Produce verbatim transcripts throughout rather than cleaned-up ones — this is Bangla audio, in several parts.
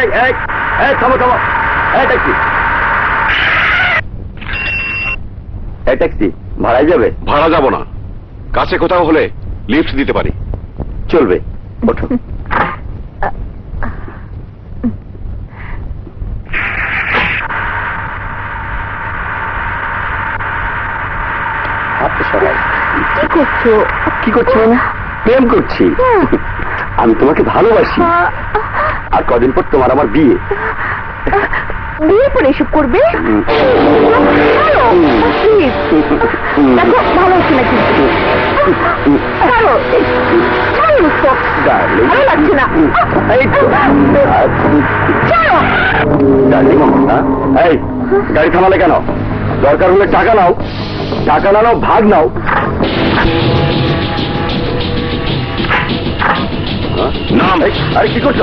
प्रेम कर आमी तुम्हें भालोबासी और कदिन पर तुम्हारा आमार बिये बिये पर एसब करबे देखो भालो आछि ना किन्तु चलो चलो तो डार्लिंग भालो लागछे ना এই চলো ডার্লিং মামা এই গাড়ি থামালে কেন দরকার হলে টাকা নাও টাকা না নাও ভাগ নাও नाम अरे की कुछ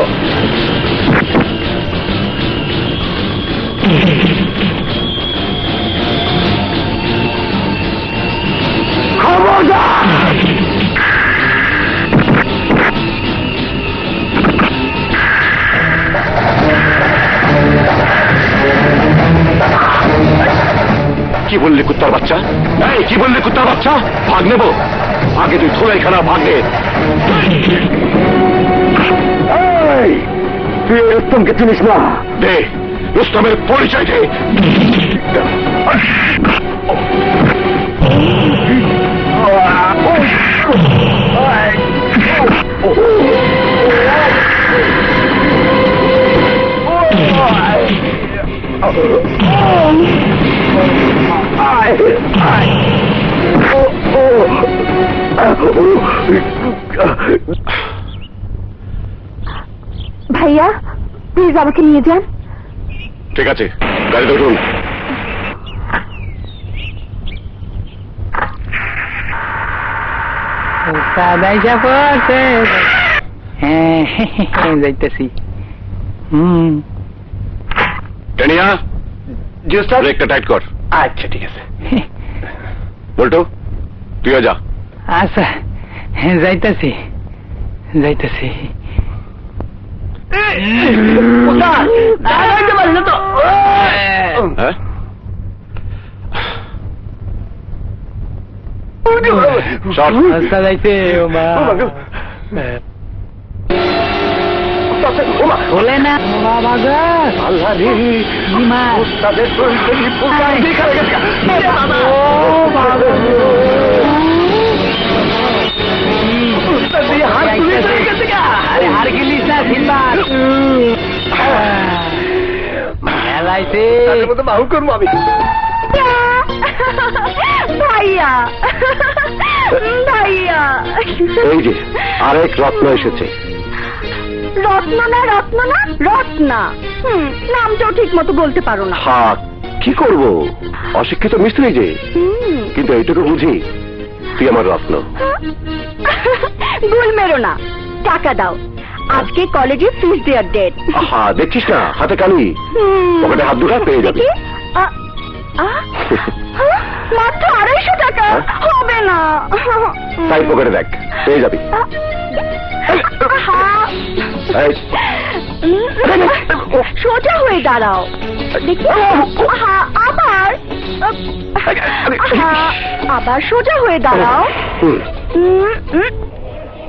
की बोल कुत्तार बच्चा नहीं की बोल कुत्तार बच्चा भागने वो आगे तू थोड़ा ही खड़ा भागने रुस्तम के चिनिस ना दे रुस्तमेर परिचय दे भैया प्लीज आवाज़ के लिए जान ठीक है गाड़ी दो ढूंढ सादाई जापान से हैं देखते सी हम्म टनिया जस्ट आप ब्रेक टाइट कर अच्छा ठीक है सर बोलतो तू आ जा आसा हैं जाइते सी जाइते सी अरे हार गिली अशिक्षित मिस्त्री जे किन्तु एइटुकु बुझी तुई आमार रत्न भूल मेरो ना टाका दाओ आज के कॉलेजे फीस देयर डेट हाँ देखिस ना हाथे काली पकेटे हाथ दुखा पे जाबी मात्र आढ़ाईशो टाका होबे ना ताई पकेटे देख पे जाबी सोजा हुए दाड़ाओ देखिए हाँ आबार हाँ आबार सोजा हुए दाड़ाओ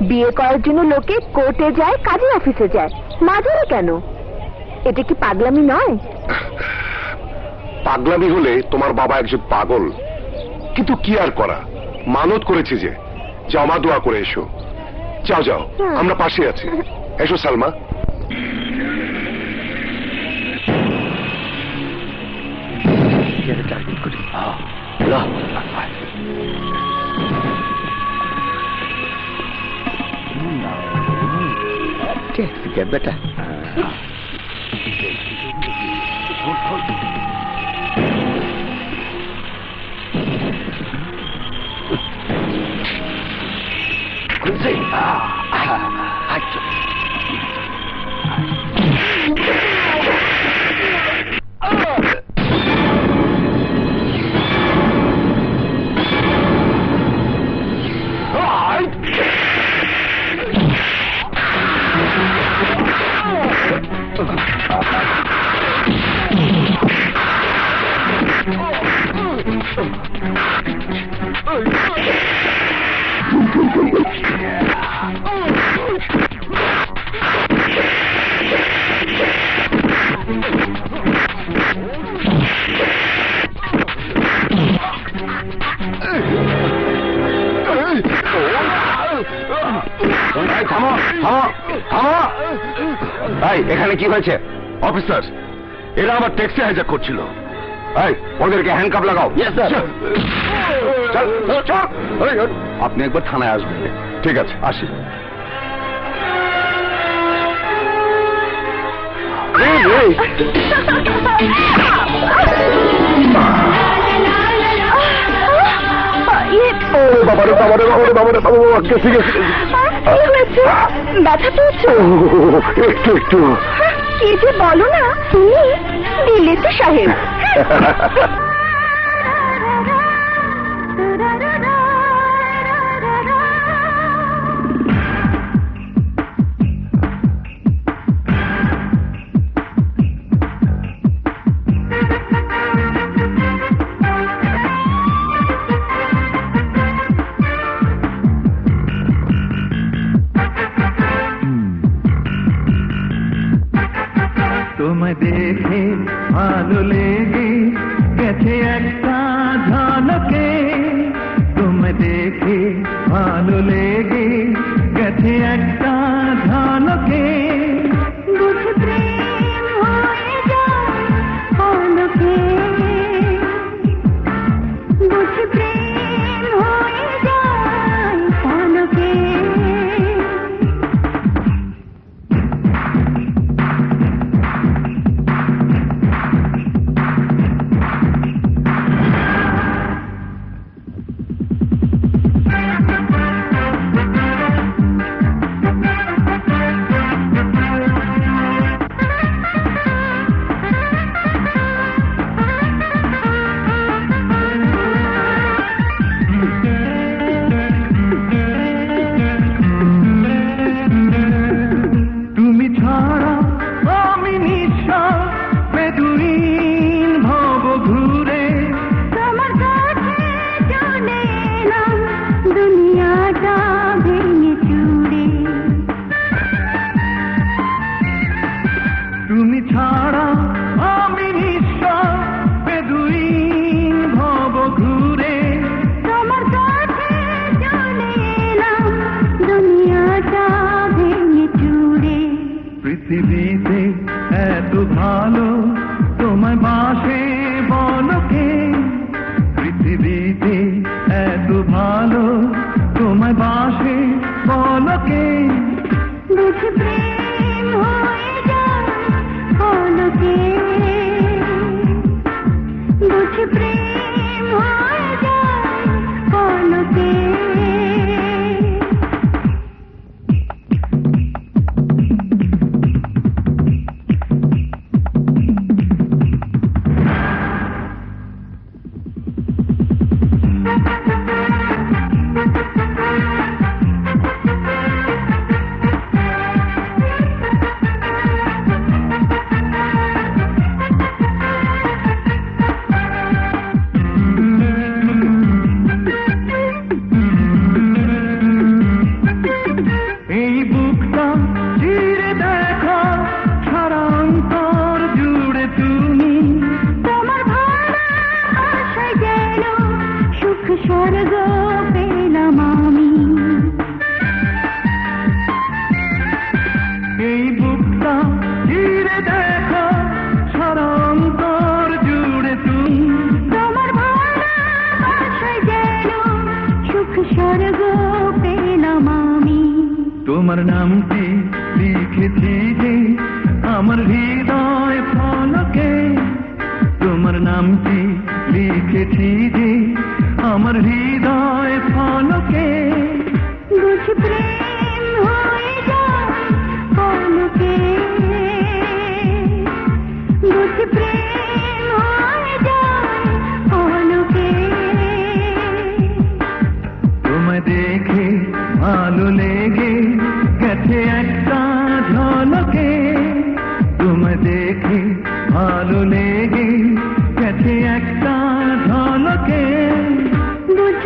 বিয়ে করার জন্য লোকে কোর্টে যায় কাজী অফিসে যায় মাঝারে কেন এটা কি পাগলামি নয় পাগলামি হলে তোমার বাবা একজন পাগল কিন্তু কি আর করা মানত করেছি যে জামা দোয়া করে এসো যাও যাও আমরা পাশে আছি এসো সালমা এর টার্গেট করি হ্যাঁ না क्या बेटा Come on. हैंडकप लगाओ। Yes sir. चल अपनी एक बार थाना आसबें। ठीक है आसि। साहेब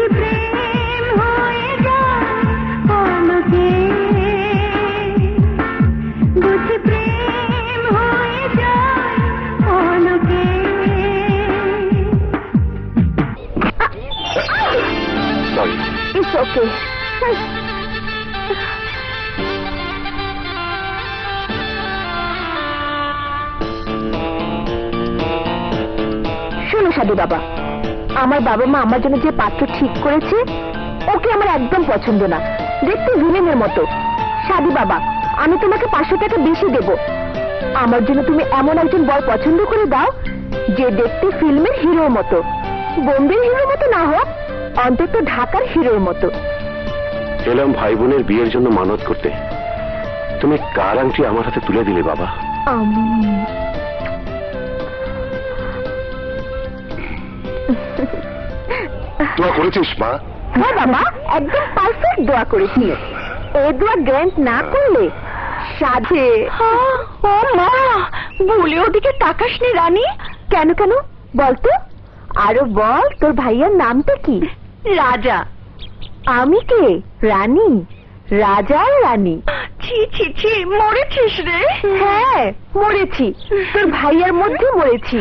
प्रेम होएगा sorry. It's okay. सुनो साधु बाबा, आमार बाबा मा आमार जोनो जे पात्र ठीक करेছে ओके आमार एकदम पसंद ना, देखते ভিলেনের মতো। সাধু বাবা, আমি তোমাকে पाँच सौ টাকা বেশি দেব। আমার জন্য তুমি এমন একজন বর পছন্দ করে দাও যে দেখতে ফিল্মের হিরোর মতো, বোম্বের হিরোর মতো না হোক, অন্তত ঢাকার হিরোর মতো। এলাম ভাই বোনের বিয়ের জন্য মানত করতে, তুমি কার আংটি আমার হাতে তুলে দিলে বাবা? আমি দোয়া করেছিস মা? হ্যাঁ বাবা, একদম পারফেক্ট দোয়া করেছি। এই দোয়া গ্র্যান্ট না করলে সাধে। ও মা, বলে ওদিকে তাকাসনি রানী। কেন কেন বলতো? আরো বল, তোর ভাইয়ার নামটা কি? রাজা। আমি কে? রানী। রাজার রানী। ছি ছি ছি, মরেছিস রে। হ্যাঁ মরেছি, তোর ভাইয়ার মধ্যে মরেছি,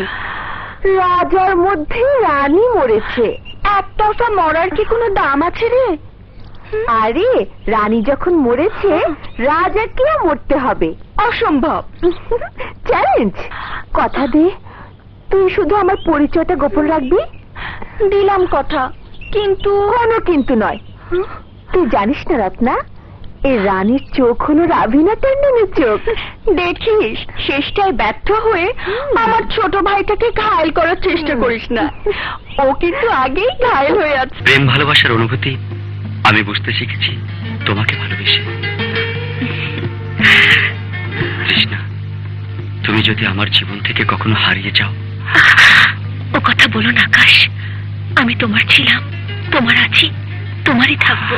রাজার মধ্যে রানী মরেছে। একটা ওটা মরার কি কোনো দাম আছে রে? আরে রানী যখন মরেছে রাজাকে মরতে হবে, অসম্ভব। চ্যালেঞ্জ। কথা দে, তুই শুধু আমার পরিচয়টা গোপন রাখবি। দিলাম কথা। কিন্তু কোনো কিন্তু নয়। তুই জানিস না রত্না, এই রানীর চোখ হলো রাভিনা ট্যান্ডনের চোখ। দেখিস, শেষটায় ব্যর্থ হয়ে আমার ছোট ভাইটাকে ঘায়ল করার চেষ্টা করিস না, ও কিন্তু আগেই ঘায়ল হয়ে আছে। প্রেম ভালোবাসার অনুভূতি আমি বুঝতে শিখেছি তোমাকে ভালোবেসে। কৃষ্ণা, তুমি যদি আমার জীবন থেকে কখনো হারিয়ে যাও। ও কথা বলো না আকাশ, আমি তোমার ছিলাম, তোমার আছি, তোমারই থাকবো।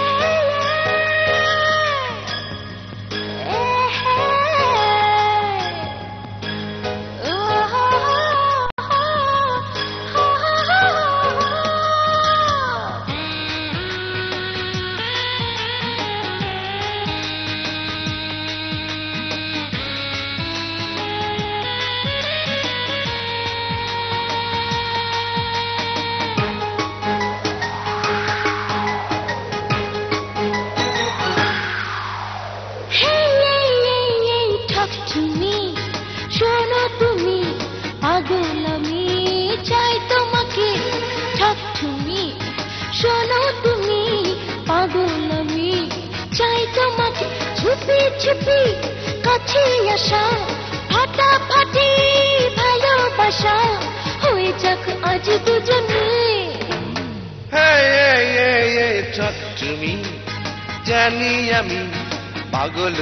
পাগল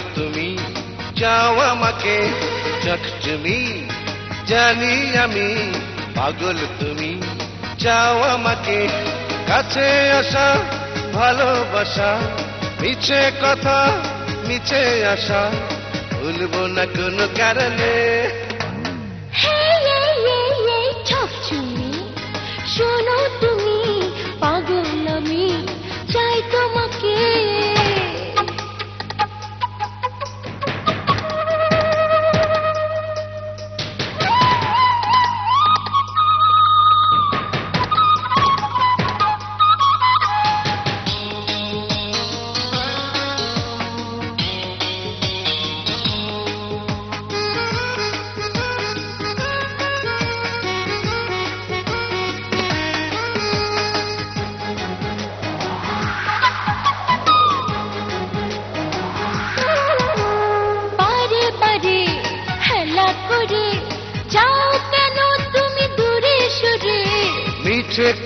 তুমি, যাও আমাকে কাছে আসা ভালোবাসা, মিছে কথা মিছে আসা, ভুলবো না কোনো কারণে। শোনো তুমি, পাগল আমি, চাই তোমাকে।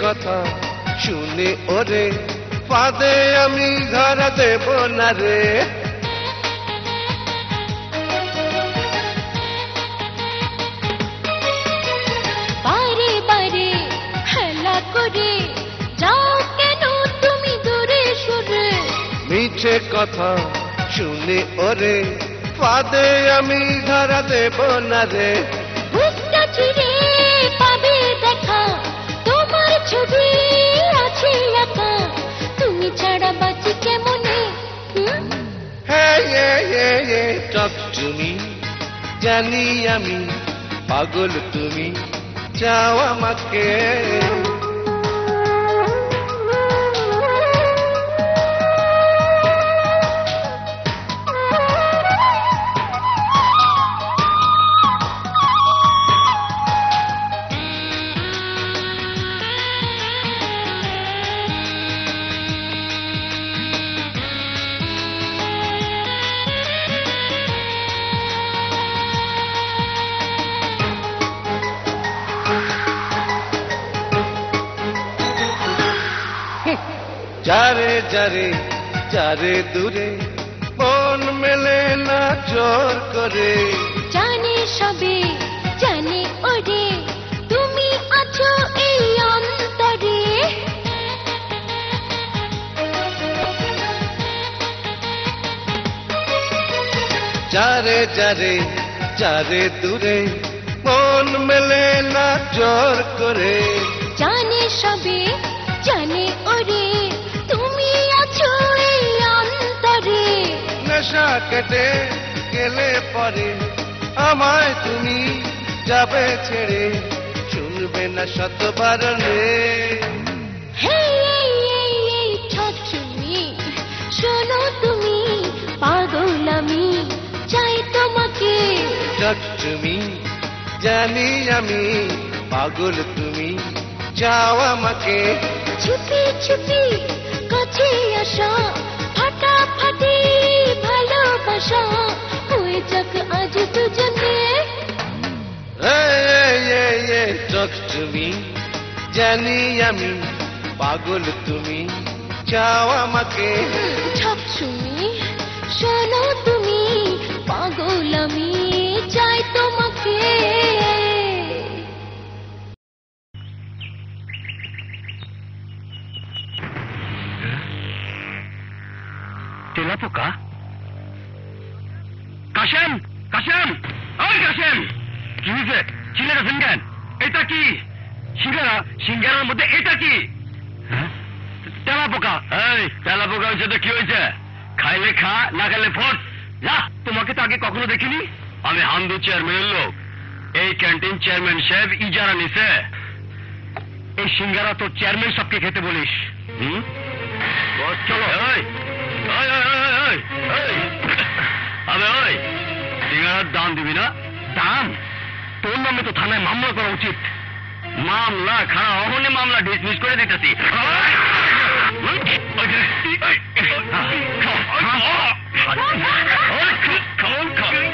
কথা শুনে ওরে পাদে আমি ধরা দেব না রে, বারে বারে হেলা করে যাও কেন তুমি দূরে সরে। মিছে কথা শুনে ওরে পাদে আমি ধরা দেব না রে, Hey, yeah, yeah, yeah, talk to me. Jani ami, pagol tumi, chao amake. जारे जारे जारे दूरे मन मेले ना जोर करे जाने सबे जाने ओरे तुमी आछो एई अंतरे जारे जारे जारे दूरे मन मेले ना जोर करे जाने सबे जाने ओरे नशा कटे गेले परे आमाय तुमी जाबे छेड़े सुनबे ना शतबार रे हे ये ये ये talk to me सुनो तुमी पागल आमी चाই তোমাকে talk to me জানি আমি পাগল তুমি চাও আমাকে छुपी छुपी কাছে আসো ফাটা ফাটি भालोबाशा कोई जग आज तुझे hey yeah yeah talk to me জানি আমি পাগল তুমি চাও আমাকে talk to me শোনো তুমি পাগল আমি চাই তোমাকে तेलापोका काशेम काशेम और काशेम किसे चिलेर सिंगन एटा की सिंगरा सिंगरार मध्ये एटा की तेलापोका ए तेलापोका সেটা কি হইছে খাইলে খা না খেলে ফট যা তোমাকে তো আগে কখনো দেখিনি আমি হামদু চেয়ারম্যানের লোক এই ক্যান্টিন চেয়ারম্যান সাহেব ইজারা নিছে এই সিঙ্গারা তো চেয়ারম্যান সবকে খেতে বলিস হুম বস চলো এই ओए ओए ओए अबे ओए सिंगारा दान दिबी ना दान तोर नामे तो थाना मामला करा उचित मामला खड़ा होने मामला डिसमिस कर देतेसी जानो जानो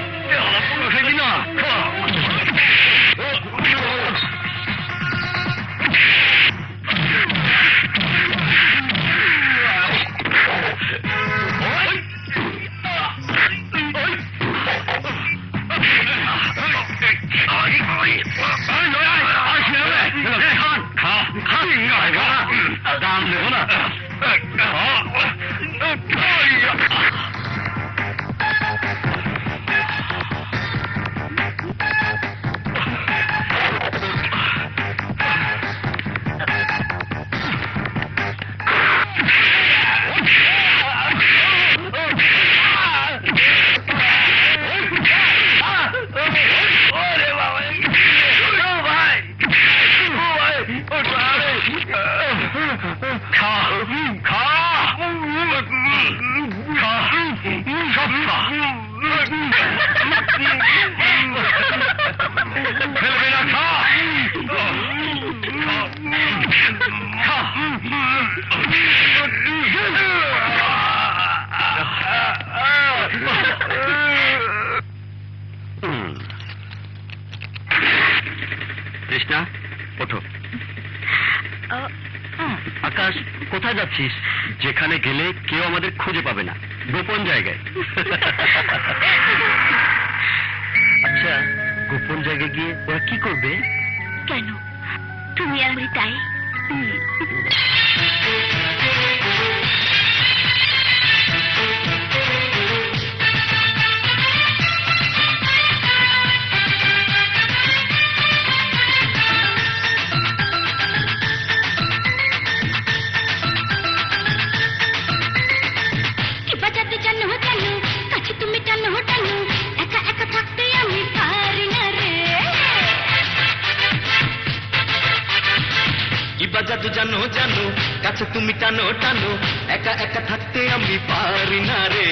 বাজাদু জানো জানো কাছে তুমি টানো টানো একা একা থাকতে আমি পারি না রে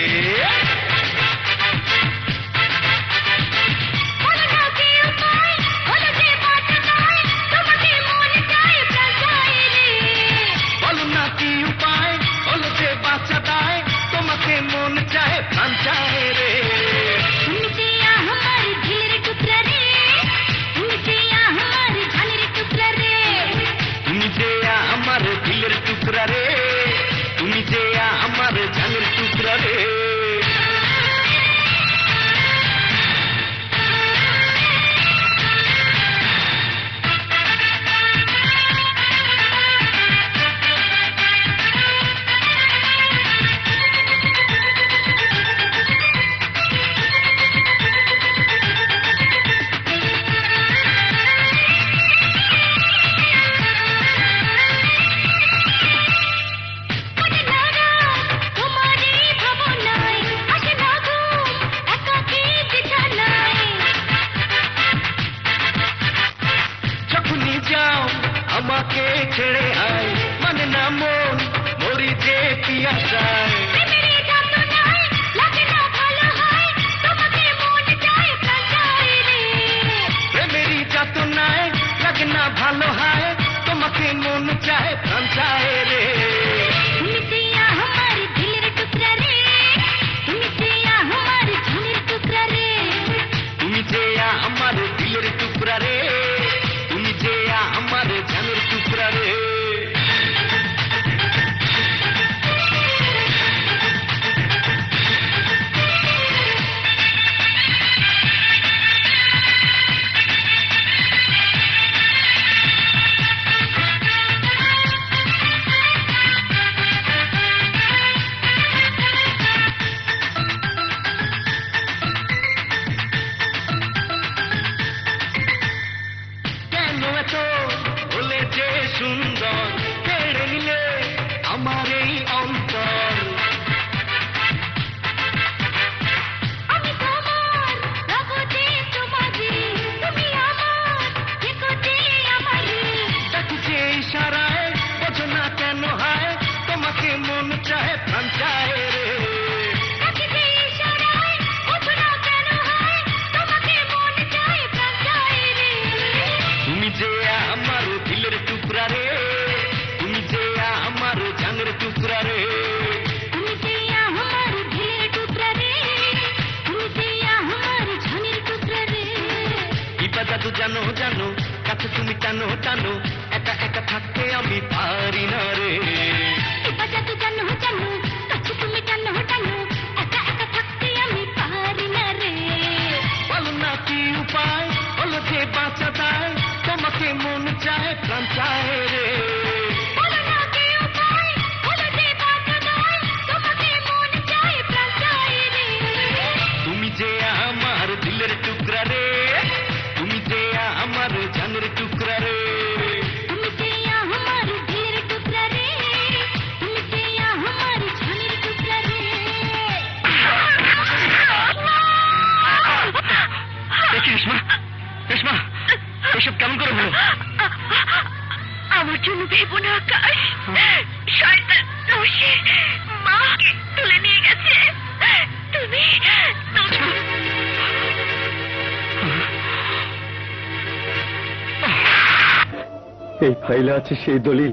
दलिल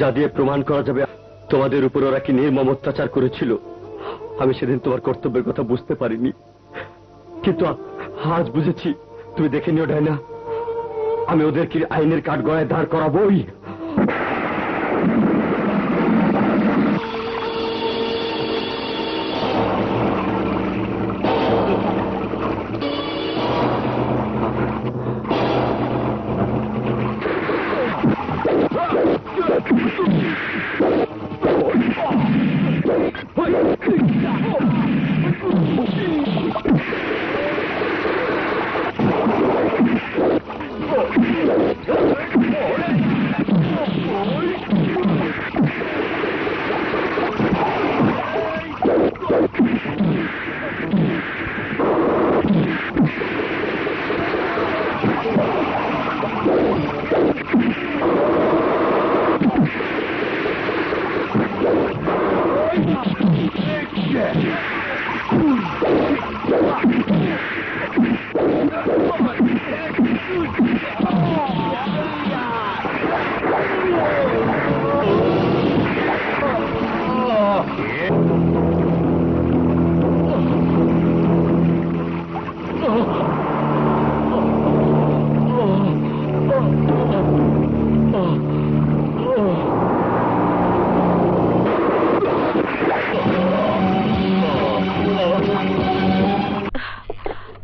जा दिए प्रमाण तुम्हारे ऊपर ओरा कि निर्मम अत्याचार करेছিল আমি সেদিন তোমার কর্তব্যের কথা বুঝতে পারিনি কিন্তু আজ বুঝেছি তুমি দেখে নিও ডাইনা আমি ওদেরকে আইনের কাঠগড়ায় দাঁড় করাবই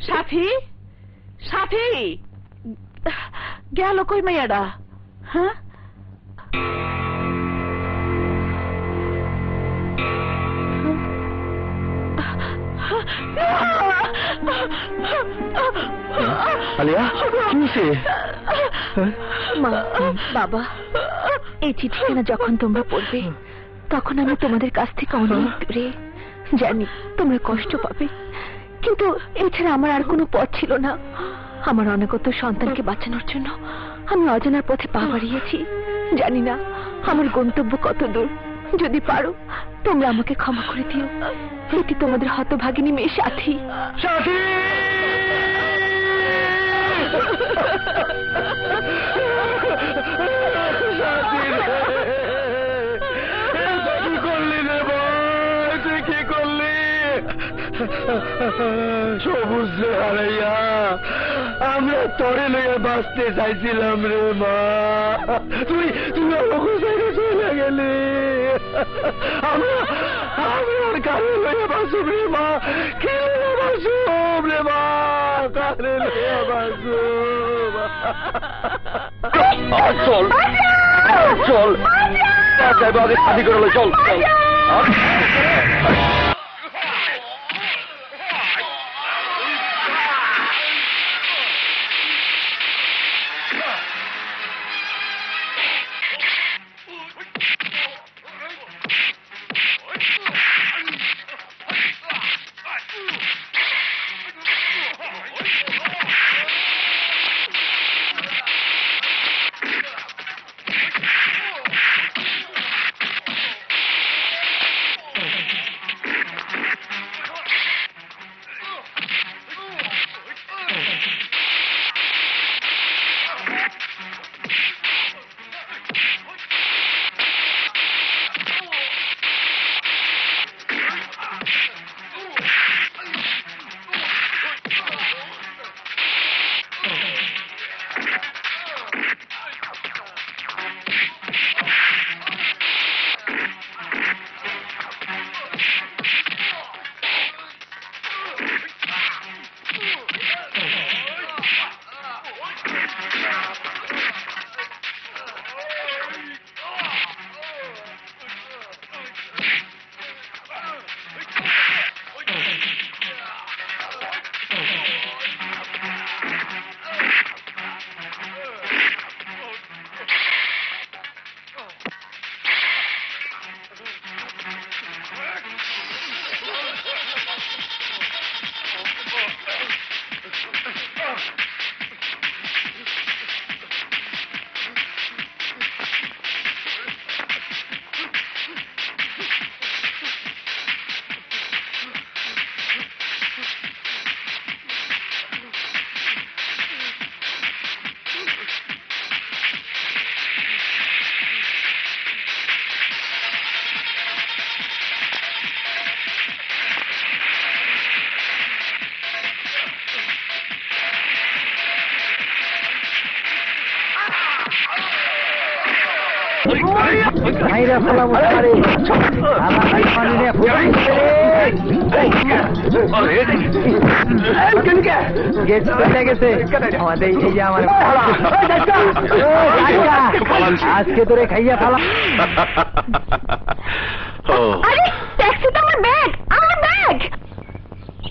साथी साथी गेलो कोई मैयाडा। हाँ अलिया क्यों से माँ बाबा ए चिठीखाना जखन तोमरा पढ़बे तखन आमी तोमादेर काछ थेके अनेक दूरे जानी तोमरा कष्ट पाबे किन्तु एछाड़ा आमार आर कोनो पथ छिलो ना। आमार अनागत सन्तानके बाँचानोर जोन्नो आमी अजानार पथे पा बाड़ियेछि। जानि ना आमार गंतव्य कत दूर। যদি পারো তোমরা আমাকে ক্ষমা করে দিও। এটি তোমাদের হতভাগিনী মেয়ে সাথী। সাথী কি করলি রে বল, তুই কি করলি? সবুজ রে হারাইয়া আমরা তোরে লইয়া বাঁচতে চাইছিলাম রে মা, তুই তুই আমাকে ছেড়ে চলে গেলি। चल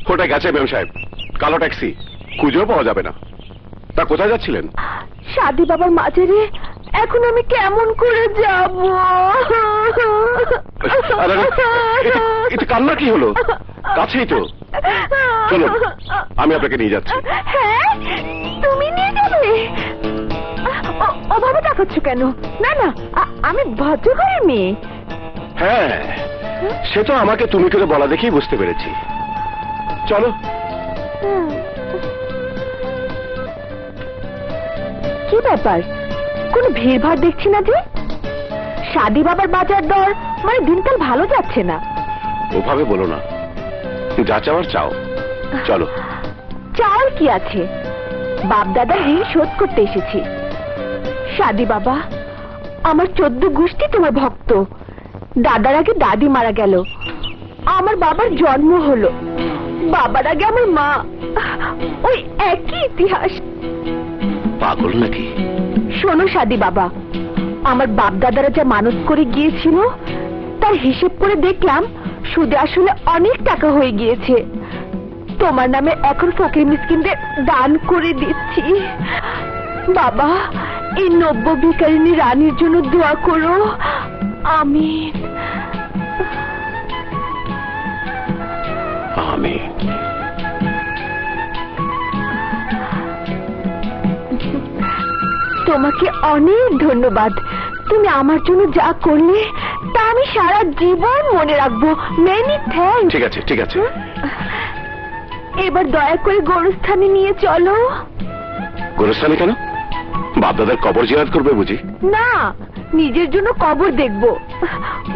কোথায় গেছে মেম সাহেব? কালো ট্যাক্সি খুঁজেও পাওয়া যাবে না। তা কোথায় যাচ্ছিলেন? শাদি বাবার মাঝেরে এখন আমি কেমন করে যাব? এটা কান্না কি হলো? কাছেই তো, চলো আমি আপনাকে নিয়ে যাচ্ছি। হ্যাঁ তুমি নিয়ে যাবে? ওভাবে তাকাচ্ছ কেন? না না আমি ভদ্র ঘরের মেয়ে। হ্যাঁ সে তো আমাকে তুমি করে বলা দেখেই বুঝতে পেরেছি। চলো। কি ব্যাপার কোন ভিড় ভাড় দেখছি না যে? শাদি বাবার বাজার দর মানে দিনকাল ভালো যাচ্ছে না। ওভাবে বলো না, যা চাওয়ার চাও। চলো। চাওয়ার কি আছে, বাপ দাদার ঋণ শোধ করতে এসেছি। শাদি বাবা আমার চোদ্দ গোষ্ঠী তোমার ভক্ত। দাদার আগে দাদি মারা গেল, আমার বাবার জন্ম হলো, बाबा रा गया मैं माँ ओए एक ही इतिहास पागल नकी शोनो शादी बाबा आमर बाप दादारा जा मानुष करे गिये छिलो तार हिसेब करे देखलाम सुदे आसले अनेक टाका होये गियेछे तोमार नामे एखन फकिर मिस्किनदेर दान करे दिच्छी बाबा ए नब्बो भिखारिनी रानीर जोन्नो दुआ करो आमीन आमीन তোমাকে অনেক ধন্যবাদ তুমি আমার জন্য যা করলে তা আমি সারা জীবন মনে রাখবো মেনি থ্যাঙ্কস ঠিক আছে ঠিক আছে এবার দয়া করে গোরস্থানে নিয়ে চলো গোরস্থানে কেন বাপ দাদার কবর জিয়ারত করবে বুঝি না নিজের জন্য কবর দেখব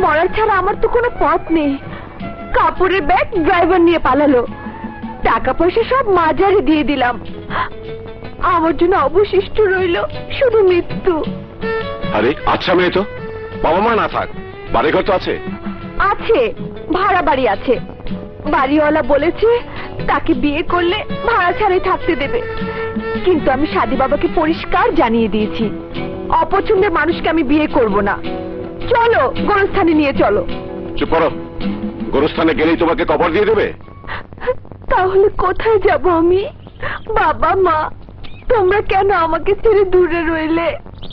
মরার ছাড়া আমার তো কোনো পথ নেই কাপুরে ব্যাগ ড্রাইভার নিয়ে পালালো টাকা পয়সা সব মাজারে দিয়ে দিলাম আমার জন্য অবশিষ্ট রইল শুধু মৃত্যু আরে আচ্ছা মেয়ে তো বাবা মা না থাক বাড়ি ঘর তো আছে আছে ভাড়া বাড়ি আছে বাড়িওয়ালা বলেছে তাকে বিয়ে করলে ভাড়া ছাড়াই থাকতে দেবে কিন্তু আমি শাদি বাবাকে পরিষ্কার জানিয়ে দিয়েছি অপছন্দের মানুষকে আমি বিয়ে করব না চলো গোরস্থানে নিয়ে চলো চুপ করো গোরস্থানে গেলেই তোমাকে কবর দিয়ে দেবে তাহলে কোথায় যাব আমি বাবা মা তোমরা কেন আমাকে ছেড়ে দূরে রইলে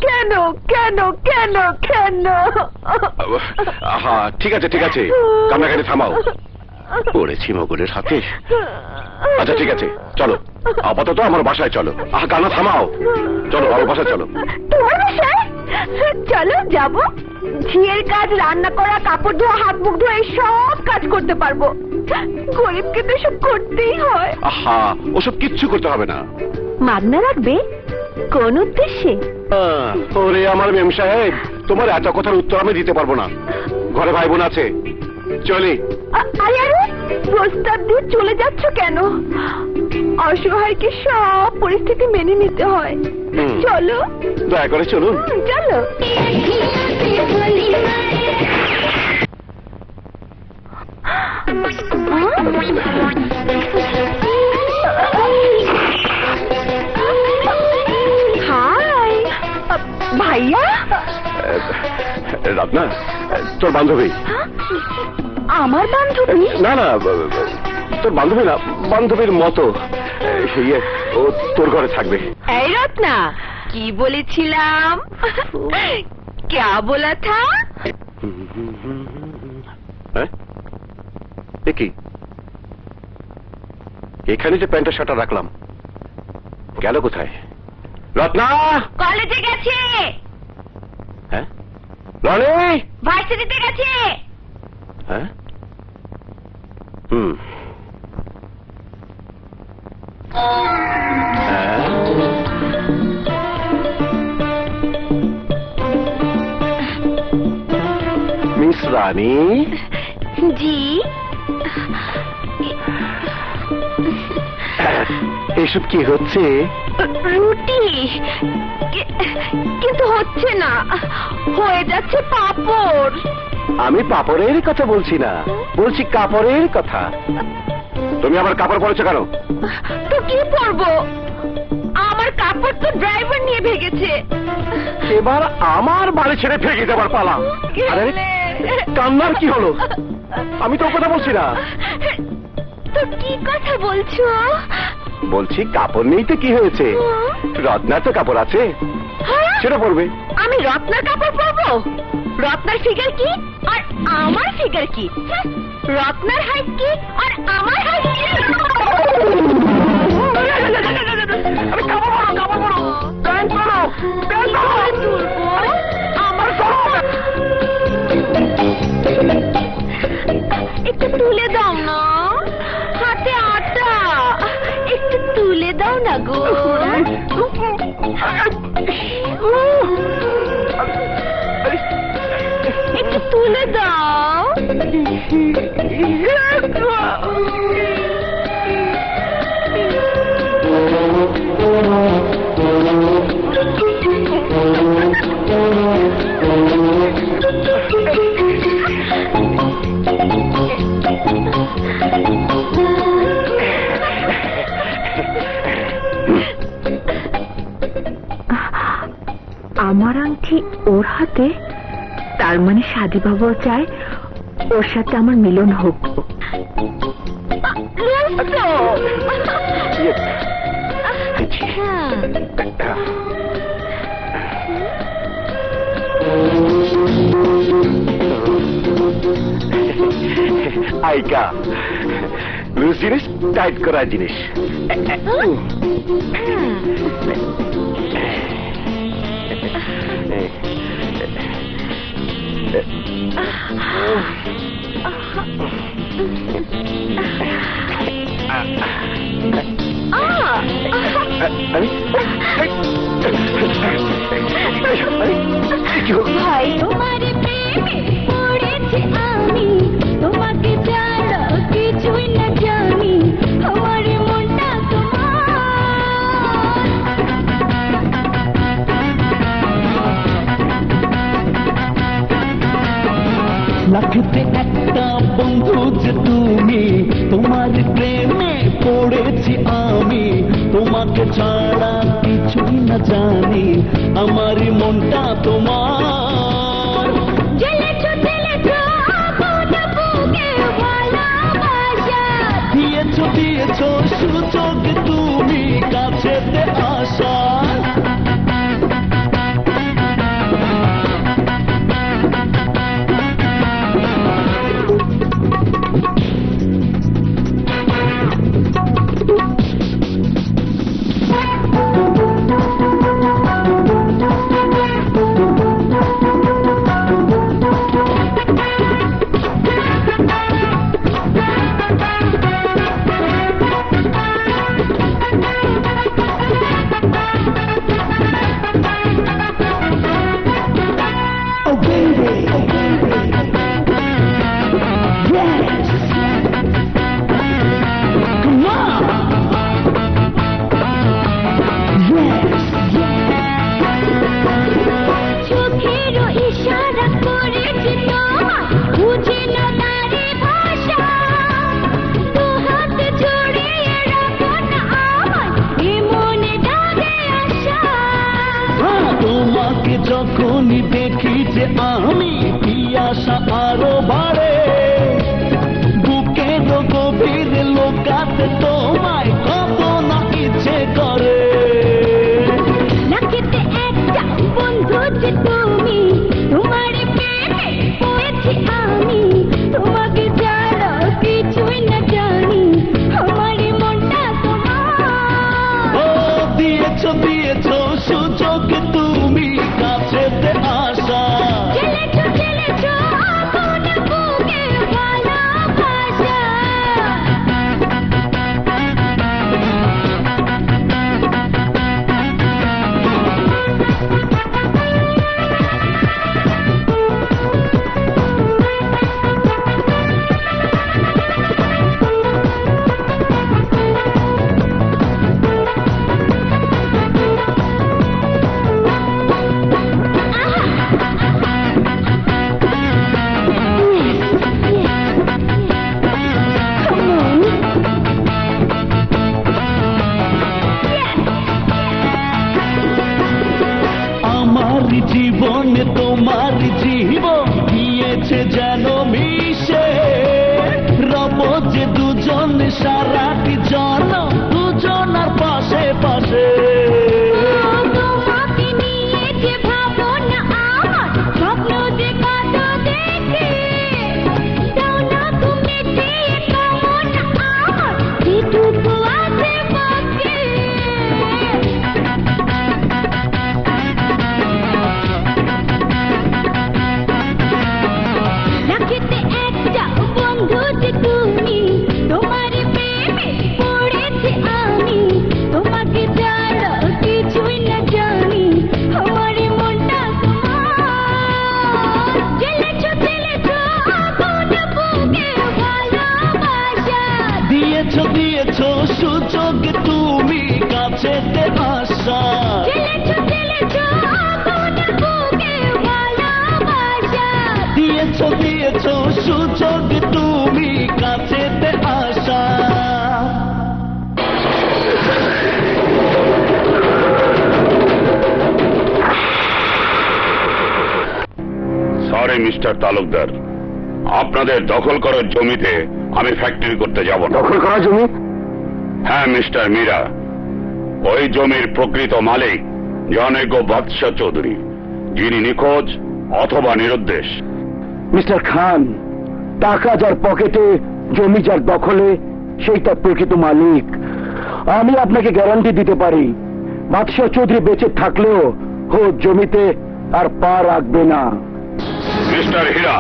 কেন কেন কেন কেন আহা ঠিক আছে ঠিক আছে কান্নাকাটি থামাও পড়েছি মগলের হাতে আচ্ছা ঠিক আছে চলো আপাতত আমার বাসায় চলো আহা কান্না থামাও চলো আমার বাসায় চলো তোমার বাসায় চলো যাবো ঝিয়ের কাজ রান্না করা কাপড় ধোয়া হাত মুখ ধোয়া সব কাজ করতে পারবো গরিবকে তো সব করতেই হয় আহা ওসব কিচ্ছু করতে হবে না मागना रखबे कोन उद्देश्य ओरे आमार मेम साहेब तुम्हार एत कथार उत्तर आमि दिते पारबो ना घरे भाई बोन आछे चली आरे आरे प्रस्ताव दिये चले जाच्छो केनो असहायके सब परिस्थिति मेने निते हय चलो दया करे चलुन चलो भैया रत्ना तोर बान्धवी आमार बान्धवी ना ना तोर बान्धवी ना बान्धवीर मतो ये ओ तोर घरे थाकबे ए रत्ना की बोलेछिलाम क्या बोला था ए की एखाने जे पैंटा शार्ट राखलाम गेलो कोथाय रत्ना कॉलेजे गेछे हैं लनी भार्सिटीते गेछे हैं हम मिस रानी जी एसब की होच्छे রুটি কিন্তু হচ্ছে না হয়ে যাচ্ছে পাপড় আমি পাপড়ের কথা বলছি না বলছি কাপড়ের কথা তুমি আমার কাপড় পরেছো কেন তো কি পরবো আমার কাপড় তো ড্রাইভার নিয়ে ভেগেছে এবার আমার বাড়ি ছেড়ে ফেলে দেবার পালা আরে কান্নার কি হলো আমি তো কথা বলছি না তো কি কথা বলছো বলছি কাপড় নিতে কি হয়েছে রত্না তো কাপড় আছে সেটা পরবে আমি রত্নার কাপড় পরবো রত্নার ফিগার কি আর আমার ফিগার কি রত্নার হাইট কি আর আমার হাইট কি আমি কাপড় পরো কাপড় পরো প্যান্ট পরো প্যান্ট পরো আমার পরো একটু তুলে দাও না হাতে আটা তুলে দাও না গো একটু তুলে দাও আমার আংটি ওর হাতে, তার মানে শাদি বাবা চায় ওর সাথে আমার মিলন হোক। আইকা লুজ জিনিস টাইট করা জিনিস। तुम्हारे प्रेम पड़े आमी तुम्हें जाना किछु ना जानी हमारे मोटा तुम्हार लाखते एकटा बंधु जे तुमी तुम्हारे प्रेमे पड़ेछि आमी तुम्हें छाड़ा किछु ना जानी हमारे मोटा तुम्हार দিয়েছো সুযোগ তুমি কাছেতে আসা है मिस्टर तालुकदार आपनादेर दखल करा जमीते आमी फैक्ट्री करते जाब ना। दखल करा जमी? हाँ मिस्टर मीरा ओई जमिर प्रकृत मालिक जनेक बादशाह चौधरी जिनि निखोज अथवा निरुद्देश। मिस्टर खान टाका जार पकेटे जमी जार दखले सेई तार प्रकृत मालिक आमी आपनाके ग्यारंटी दिते पारी बादशाह चौधरी बेचे थाकलेओ ओ जमिते आर पा राखबे ना। मिस्टर हीरा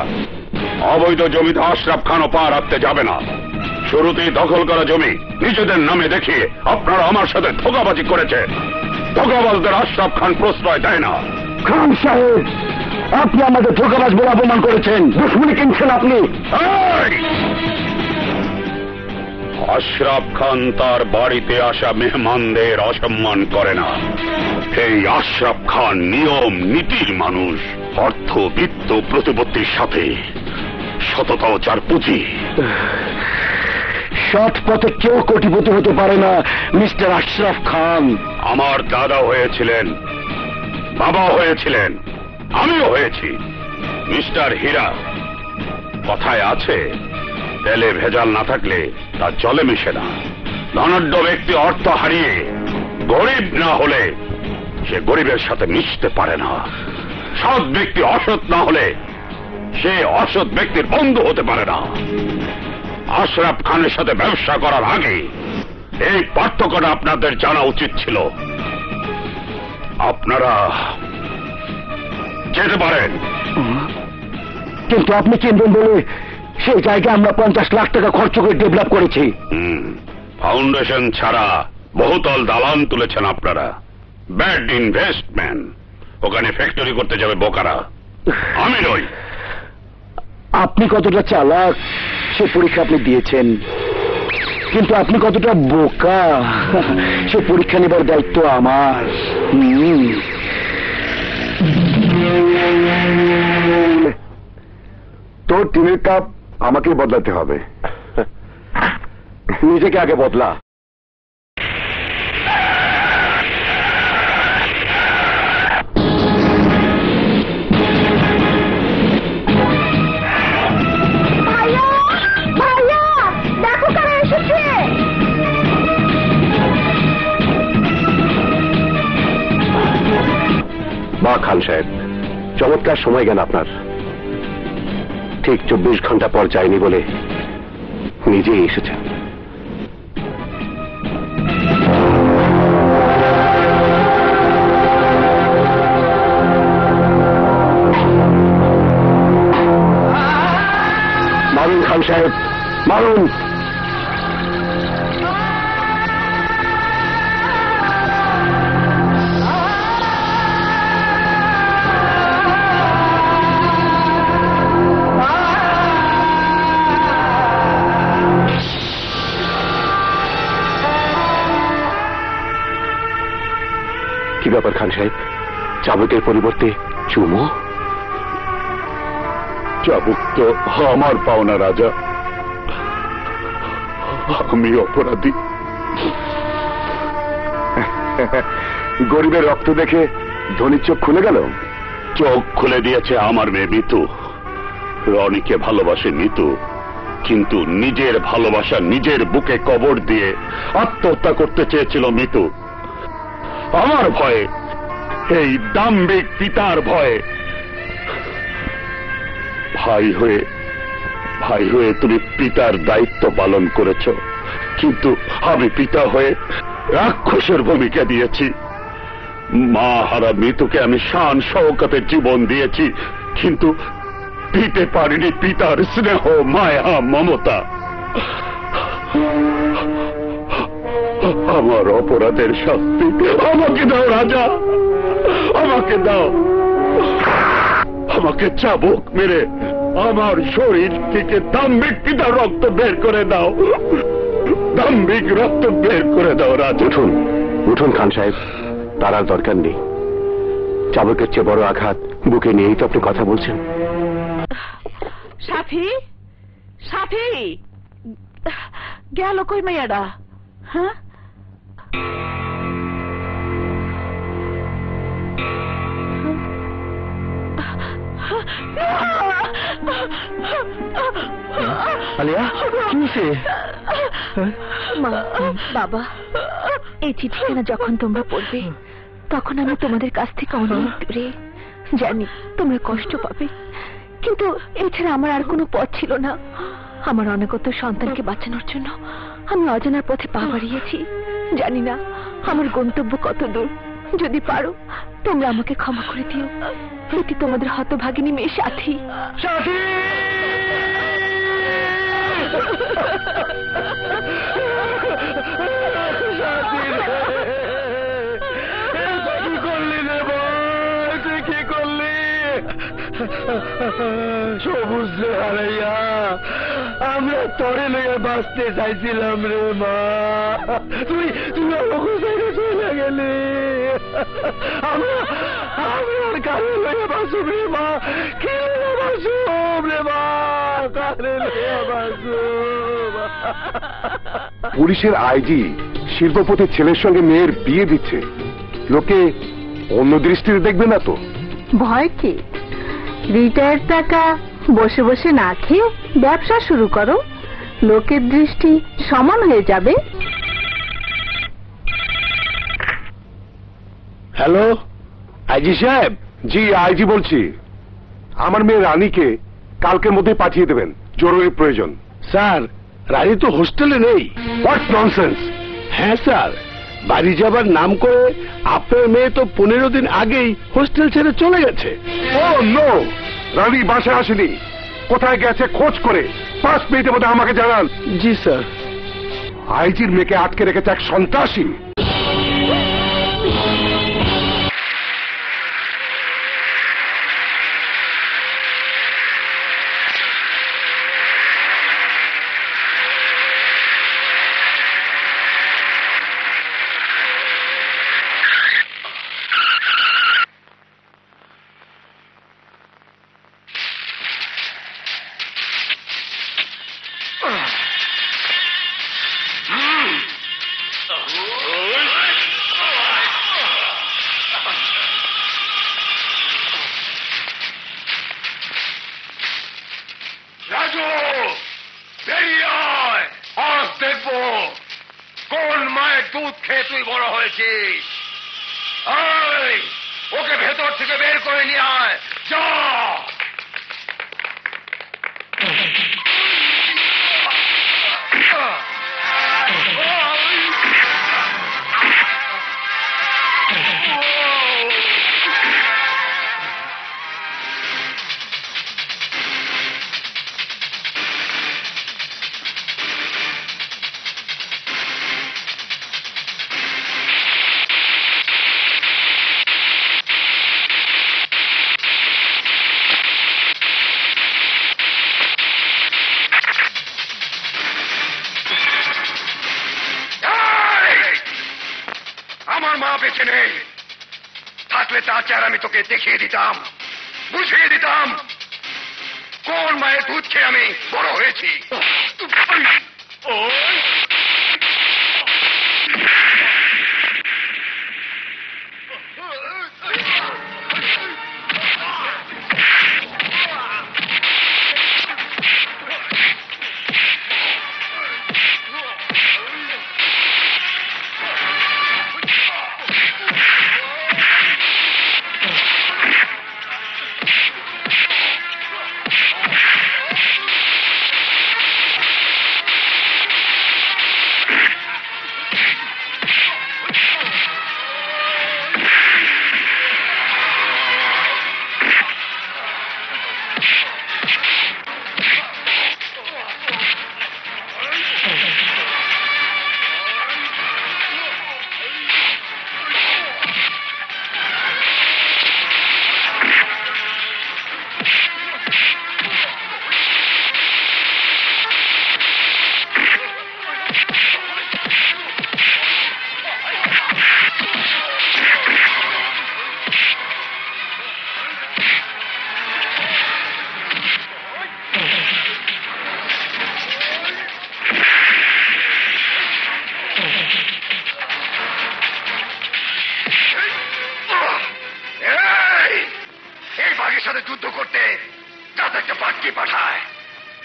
अवैध जमीते आशराफ खानो पा रखते जाबे ना। शुरूतेई दखल करा जमी निजेদের নামে দেখিয়ে আপনারা আমার সাথে ধোঁকাবাজি করেছে। ধোঁকাবাজদের আশরাফ খান প্রশ্রয় দেয় না। খান সাহেব আপনি আমাদের ধোঁকাবাজ বলে অপমান করেছেন। দুশমনি কিনছেন আপনি। আশরাফ খান তার বাড়িতে আসা মেহমানদের অসম্মান করে না। এই আশরাফ খান নিয়ম নীতির মানুষ। অর্থ বিত্ত প্রতিপত্তির সাথে সততাও যার পুঁজি। সৎ পথে কেউ কোটিপতি হতে পারে না মিস্টার আশরাফ খান। আমার দাদা হয়েছিলেন, বাবা হয়েছিলেন, আমিও হয়েছি। মিস্টার হীরা কথায় আছে তেলে ভেজাল না থাকলে তা জলে মিশে না। ধনাঢ্য ব্যক্তি অর্থ হারিয়ে গরিব না হলে সে গরিবের সাথে মিশতে পারে না। সৎ ব্যক্তি অসৎ না হলে সে অসৎ ব্যক্তির বন্ধু হতে পারে না। আশরাফ খানের সাথে ব্যবসা করার আগে এই পার্থক্যটা আপনাদের জানা উচিত ছিল। আপনারা যেতে পারেন কিন্তু আপনি কিনবেন বলে সেই জায়গায় আমরা পঞ্চাশ লাখ টাকা খরচ করে ডেভেলপ করেছি। ফাউন্ডেশন ছাড়া বহুতল দালান তুলেছেন আপনারা। Bad investment. ওখানে ফ্যাক্টরি করতে যাবে বোকারা, আমি নই। আপনি কতটা চালাক সে পরীক্ষা আপনি দিয়েছেন কিন্তু আপনি কতটা বোকা সে পরীক্ষা নেবার দায়িত্ব আমার। তোর টিনের কাপ আমাকেই বদলাতে হবে। নিজেকে আগে বদলা। বা খান সাহেব চমৎকার সময় জ্ঞান আপনার। ঠিক চব্বিশ ঘন্টা পর যায়নি বলে নিজেই এসেছেন। মারুন খান সাহেব, মারুন। কি ব্যাপার খান সাহেব, চাবুকের পরিবর্তে চুমো? চাবুক তো আমার পাওনা রাজা। আমি অপরাধী। গরিবের রক্ত দেখে ধনীর চোখ খুলে গেল। চোখ খুলে দিয়েছে আমার মেয়ে মিতু। রনিকে ভালোবাসে মিতু কিন্তু নিজের ভালোবাসা নিজের বুকে কবর দিয়ে আত্মহত্যা করতে চেয়েছিল মিতু। আমার ভয়ে, এই দাম্ভিক পিতার ভয়ে। ভাই হয়ে ভাই হয়ে তুমি পিতার দায়িত্ব পালন করেছ কিন্তু আমি পিতা হয়ে রাক্ষসের ভূমিকা দিয়েছি। মা হারা মৃত্যুকে আমি শান শওকতে জীবন দিয়েছি কিন্তু দিতে পারিনি পিতার স্নেহ, মায়া, মমতা। আমার অপরাধের শাস্তি আমাকে দাও রাজা, আমাকে দাও। আমাকে চাবুক মেরে আমার শরীর থেকে দাম্ভিক পিতার রক্ত বের করে দাও, দাম্ভিক রক্ত বের করে দাও রাজা। উঠুন, উঠুন খান সাহেব, তার আর দরকার নেই। চাবুকের চেয়ে বড় আঘাত বুকে নিয়েই তো আপনি কথা বলছেন। সাথী, সাথী গেল কই মাইয়াডা? হ্যাঁ No! अलिया क्यों से माँ बाबा ये चिठीखाना जखन तोमरा पढ़बे तखन आमी तोमादेर काछ थेके अनेक दूरे जानी तोमरा कष्ट पाबे किन्तु एछाड़ा आमार आर कोनो पथ छिलो ना आमार अनागत सन्तानके बाँचानोर जोन्नो आमी अजानार पथे पा बाड़ियेछि जानी ना आमार गंतव्य कत दूर जदि पारो तोमरा आमाके क्षमा करे दिओ एति तोमादेर हतभागिनी मेये साथी साथी सबुज रे हाराइया आमरा तोरे लगे बाँचते चाइछिलाम रे मा तुई तुई आमाके साइडे चले गेली आमरा आमरा कारे लगे बाँचुब रे मा कि लगे बाँचुब रे मा कारे लगे बाँचुब पुलिशेर आईजी शिल्पपति छेलेर संगे मेयेर बिये दिच्छे लोके अन्य दृष्टिते देखबे ना तो भय कि रिटायर टाका बसे बसे ना खेये व्यवसा शुरू करो लोकेर दृष्टि समान हो जाबे हेलो आईजी साहेब जी आईजी बोलছি আমার মেয়ে রানীকে কালকের মধ্যে পাঠিয়ে দেবেন জরুরি প্রয়োজন স্যার রানী তো হোস্টেলে নেই व्हाट ননসেন্স হ্যাঁ স্যার বাড়ি যাবার নাম করে আপনার মেয়ে তো পনেরো দিন আগেই হোস্টেল ছেড়ে চলে গেছে ও নো রানী বাসায় আসেনি কোথায় গেছে খোঁজ করে পাঁচ মিনিটের মধ্যে আমাকে জানান জি স্যার আইজির মেয়েকে আটকে রেখেছে এক সন্ত্রাসী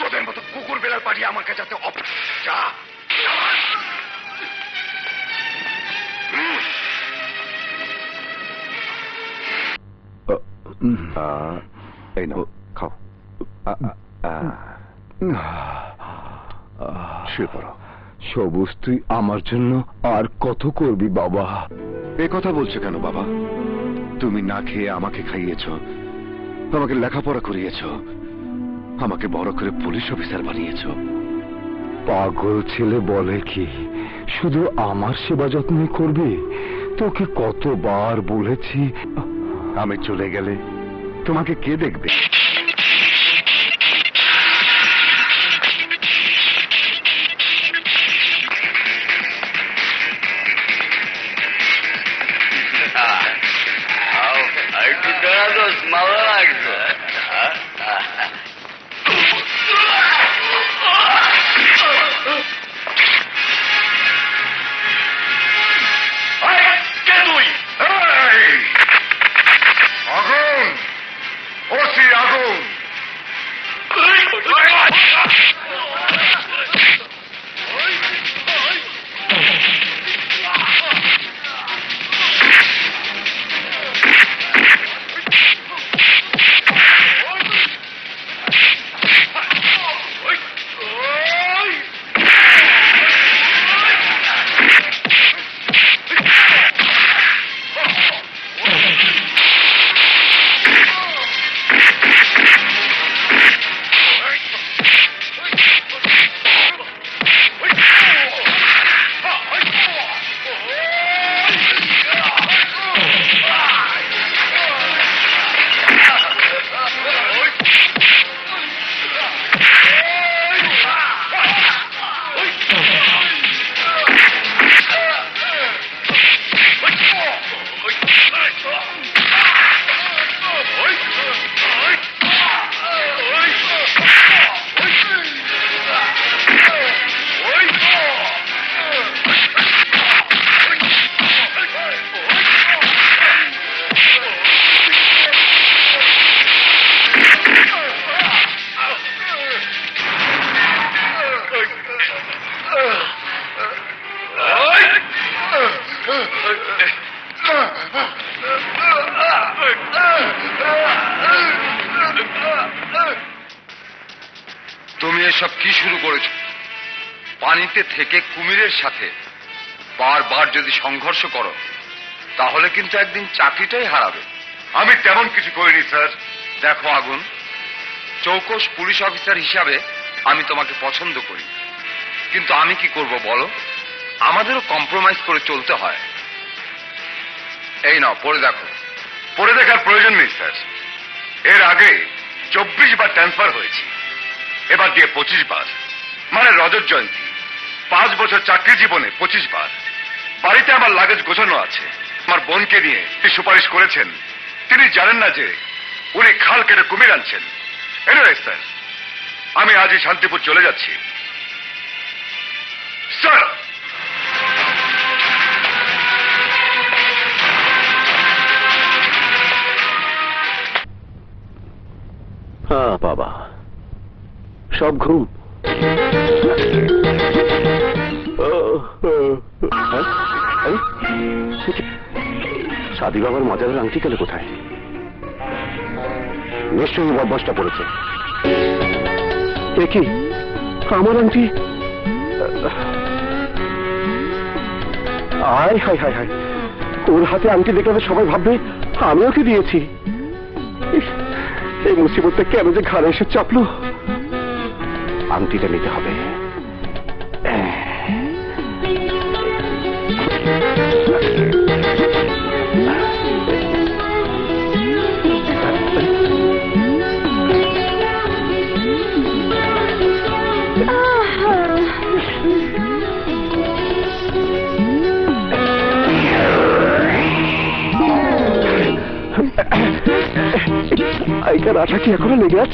তোদের মতো কুকুর বেড়াল পাঠিয়ে আমার কাছে যাতে অপচা এই নাও খাও শুয়ে পড়ো সবুজ তুই আমার জন্য আর কত করবি বাবা এ কথা বলছো কেন বাবা তুমি না খেয়ে আমাকে খাইয়েছো আমাকে লেখাপড়া করিয়েছো আমাকে বড় করে পুলিশ অফিসার বানিয়েছো পাগল ছেলে বলে কি শুধু আমার সেবা যত্ন করবে তোকে কতবার বলেছি আমি চলে গেলে তোমাকে কে দেখবে সংঘর্ষ করো তাহলে কিন্তু একদিন চাকরিটাই হারাবে আমি তেমন কিছু করিনি স্যার দেখো আগুন চৌকস পুলিশ অফিসার হিসাবে আমি তোমাকে পছন্দ করি কিন্তু আমি কি করব বলো আমাদেরও কম্প্রোমাইজ করে চলতে হয় এই নাও পড়ে দেখো পড়ে দেখার প্রয়োজন নেই স্যার এর আগে চব্বিশ বার ট্রান্সফার হয়েছি এবার দিয়ে পঁচিশ বার মানে রজত জয়ন্তী পাঁচ বছর চাকরি জীবনে পঁচিশ বার বাড়িতে আমার লাগেজ গোছানো আছে আমার বোনকে নিয়ে তিনি সুপারিশ করেছেন তিনি জানেন না যে উনি খাল কেটে কুমির আনছেন এনিওয়ে স্যার আমি আজই শান্তিপুর চলে যাচ্ছি স্যার হ্যাঁ বাবা সব ঘুম शादी बाबार मजार आंगटी गल कोथाय निश्चयই বদমাশটা পড়েছে দেখি আমার আংটি আয় হাই হাই হাই ওর হাতে আংটি দেখলে সবাই ভাববে আমি ওকে দিয়েছি এই মুসিবতটা কেন যে ঘরে এসে চাপলো আংটিটা নিতে হবে आईकार आशा की एखो लेगे आ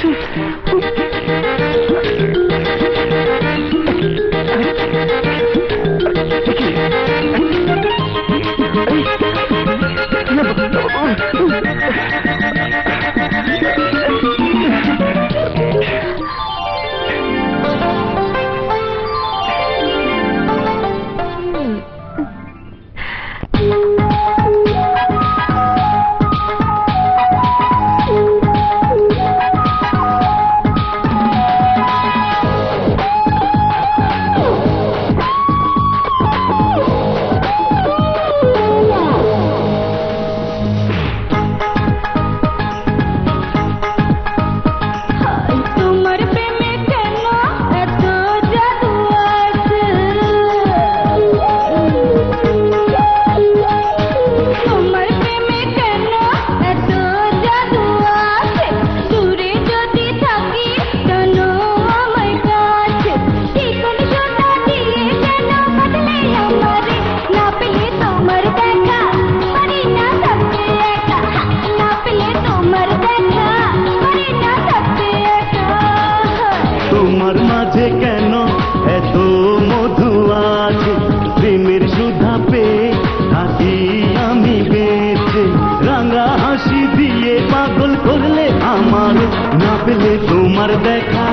देखा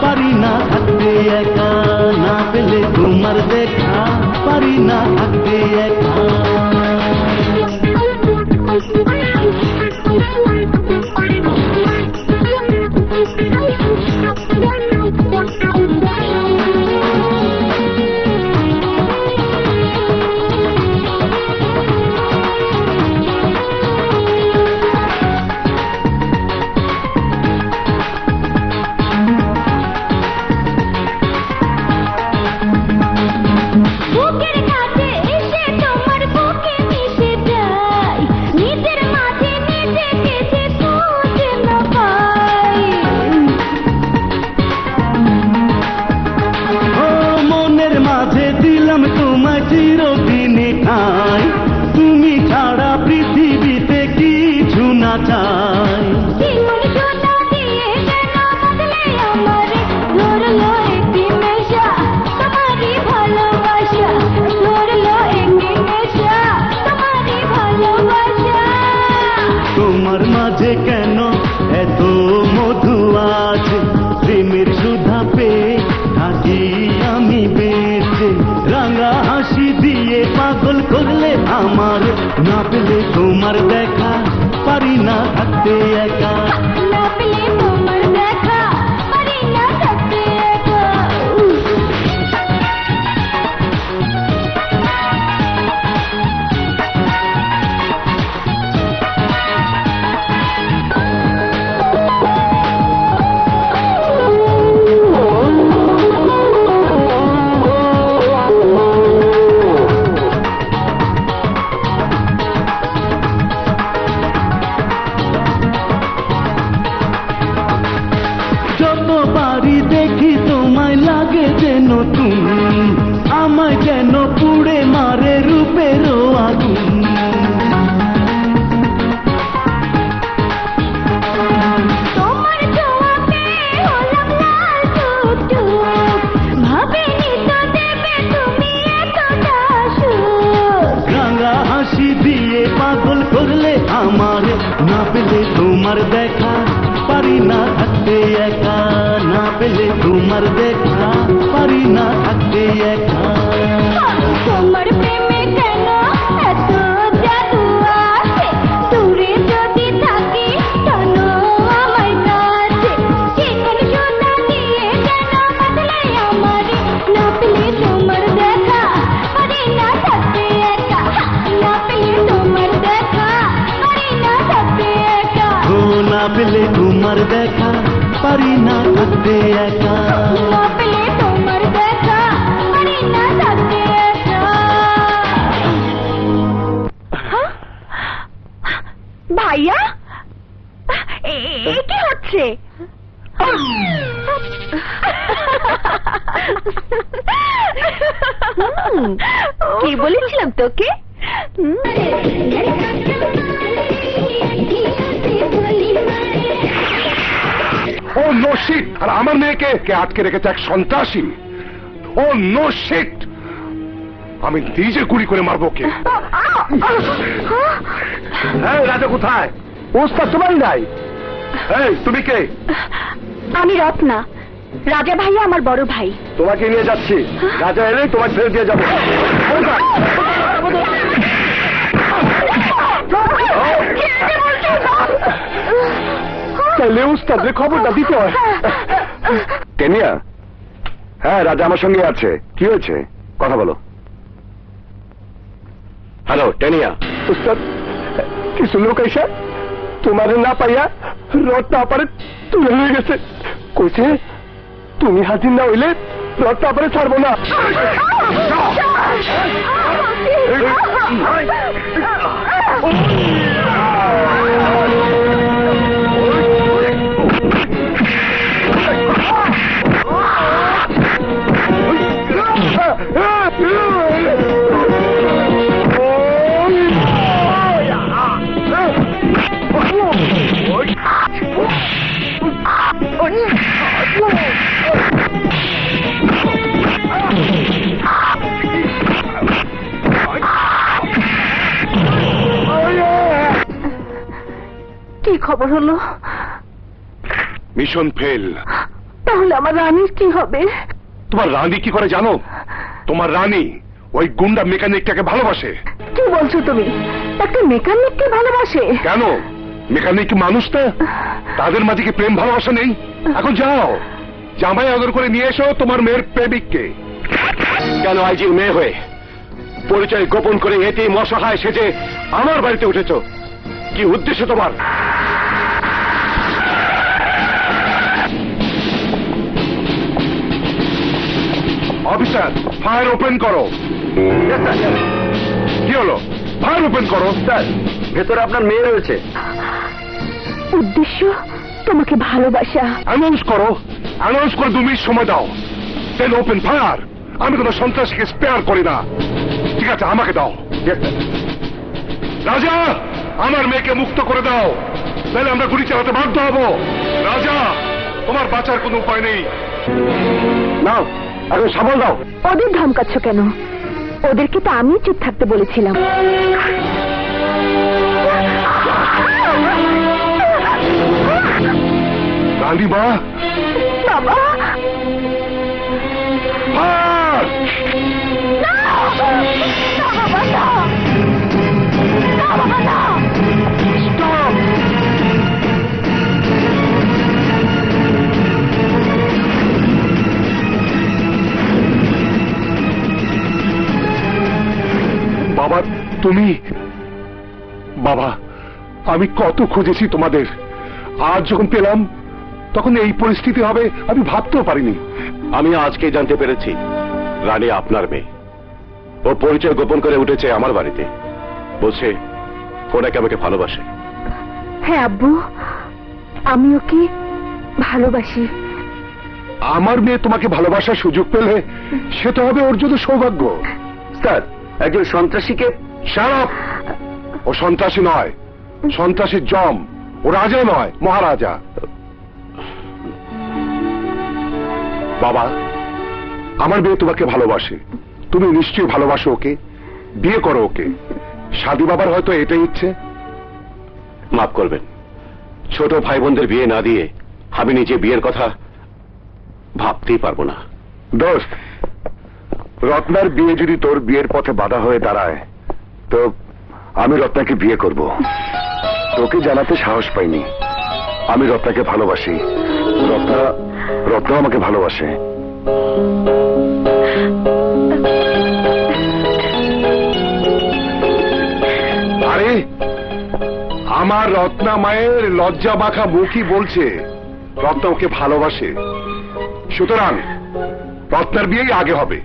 परी ना थकती है का नाबिल घूमर देखा परी ना थकती है टेनिया राजा संगे आथा बोलो हेलो टेनिया कैसा तुम्हारे ना पाइया रथ ना पारे तुले गेसे कैसे तुम हाजिर ना हईले रथ ना पारे छाड़ब ना खबर हलो मिशन फेल। तुम्हार रानी की करे जानो तुम्हार रानी ওই গুন্ডা মেকানিকটাকে ভালোবাসে। কি বলছো তুমি? একটা মেকানিককে ভালোবাসে? কেন মেকানিক কি মানুষ না? তাদের মাঝে কি প্রেম ভালোবাসা নেই? এখন যাও জামাই আদর করে নিয়ে এসো তোমার মেয়ের প্রেমিককে। কেন আইজির মেয়ে হয়ে পরিচয় গোপন করে এতেই মশাহায় সেজে আমার বাড়িতে উঠেছো? কি উদ্দেশ্য তোমার? অফিসার ফায়ার ওপেন করো। কি হলো? ফায়ার ওপেন করো। স্যার ভেতরে আপনার মেয়ে রয়েছে। উদ্দেশ্য তোমাকে ভালোবাসা। অ্যানাউন্স করো, অ্যানাউন্স করে দু মিনিট সময় দাও। Then open fire. আমি কোনো সন্ত্রাসীকে স্পেয়ার করি না। ঠিক আছে আমাকে দাও। রাজা আমার মেয়েকে মুক্ত করে দাও, তাহলে আমরা গুলি চালাতে বাধ্য হব। রাজা তোমার বাঁচার কোনো উপায় নেই। নাও এখন সামাল দাও। ওদের ধমকাচ্ছ কেন? ওদেরকে তো আমি চুপ থাকতে বলেছিলাম। রানীমা বাবা বাবা তুমি বাবা আমি কত খুঁজেছি তোমাদের। আজ যখন পেলাম তখন এই পরিস্থিতি হবে আমি ভাবতেও পারিনি। আমি আজকে জানতে পেরেছি রানী আপনার মেয়ে। ও পরিচয় গোপন করে উঠেছে আমার বাড়িতে। বলছে ও নাকি আমাকে ভালোবাসে। হ্যাঁ আব্বু আমি ওকে ভালোবাসি। আমার মেয়ে তোমাকে ভালোবাসার সুযোগ পেলে সেটা হবে ওর জন্য সৌভাগ্য। স্যার একজন সন্ত্রাসীকে শারাপ। ও সন্ত্রাসী নয়, সন্ত্রাসীর জম। ও রাজা নয় মহারাজা। বাবা আমার মেয়ে তোমাকে ভালোবাসে, তুমি নিশ্চয়ই ভালোবাসো ওকে। বিয়ে করো ওকে। সাধু বাবার হয়তো এটাই ইচ্ছে। মাফ করবেন, ছোট ভাই বোনদের বিয়ে না দিয়ে আমি নিজে বিয়ের কথা ভাবতেই পারবো না। দোস্ত রত্নার বিয়ে যদি তোর বিয়ের পথে বাধা হয়ে দাঁড়ায় তো আমি রত্নাকে বিয়ে করব। তোকে জানাতে সাহস পাইনি। আমি রত্নাকে ভালোবাসি। রত্না রত্না আমাকে ভালোবাসে। আরে আমার রত্না মায়ের লজ্জা মাখা মুখই বলছে রত্না ওকে ভালোবাসে। সুতরাং রত্নার বিয়েই আগে হবে।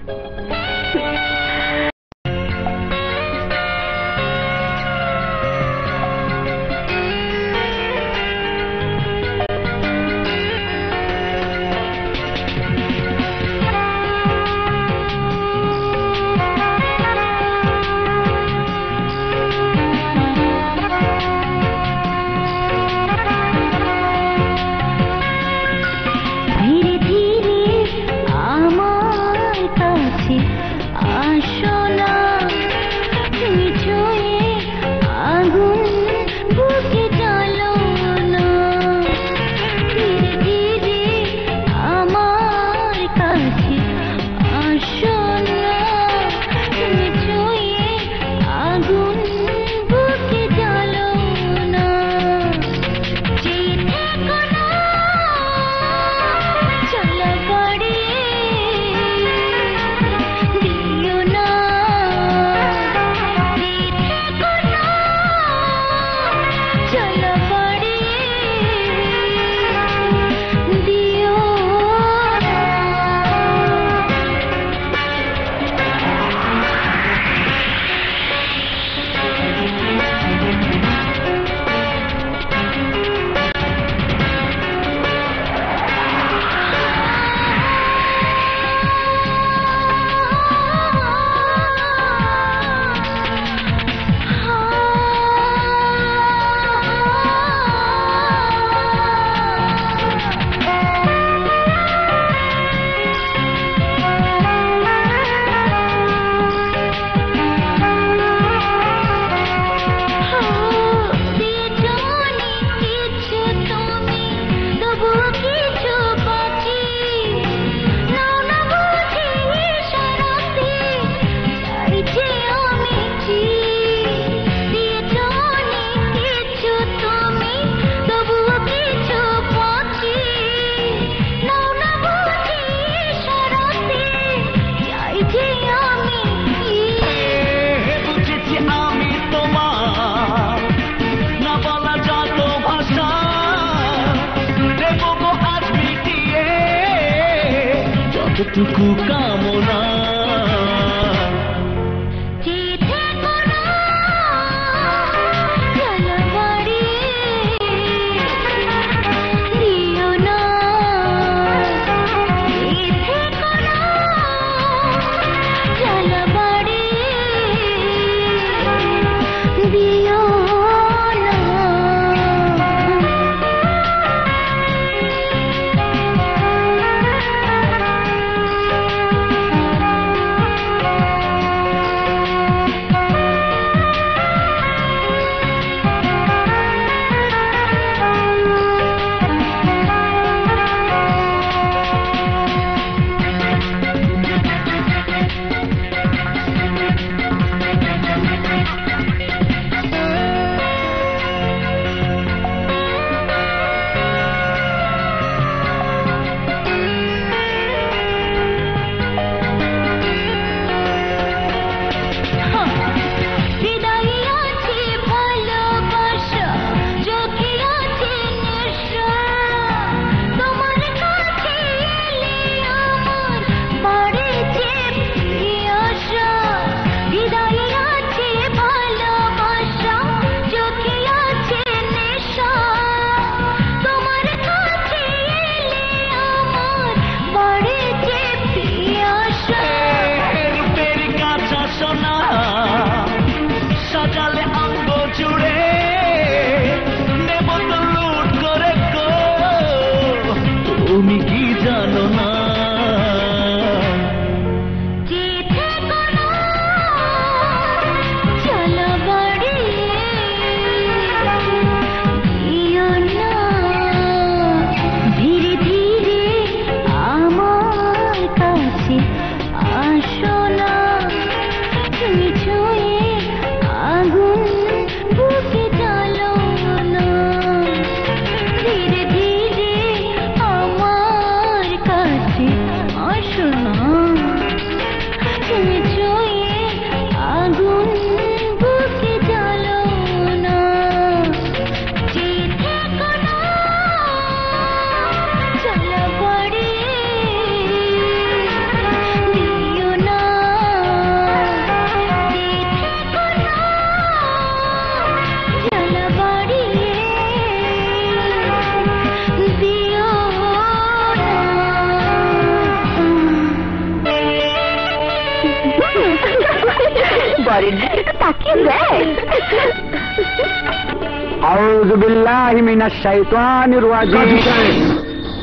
এতটুকু কামনা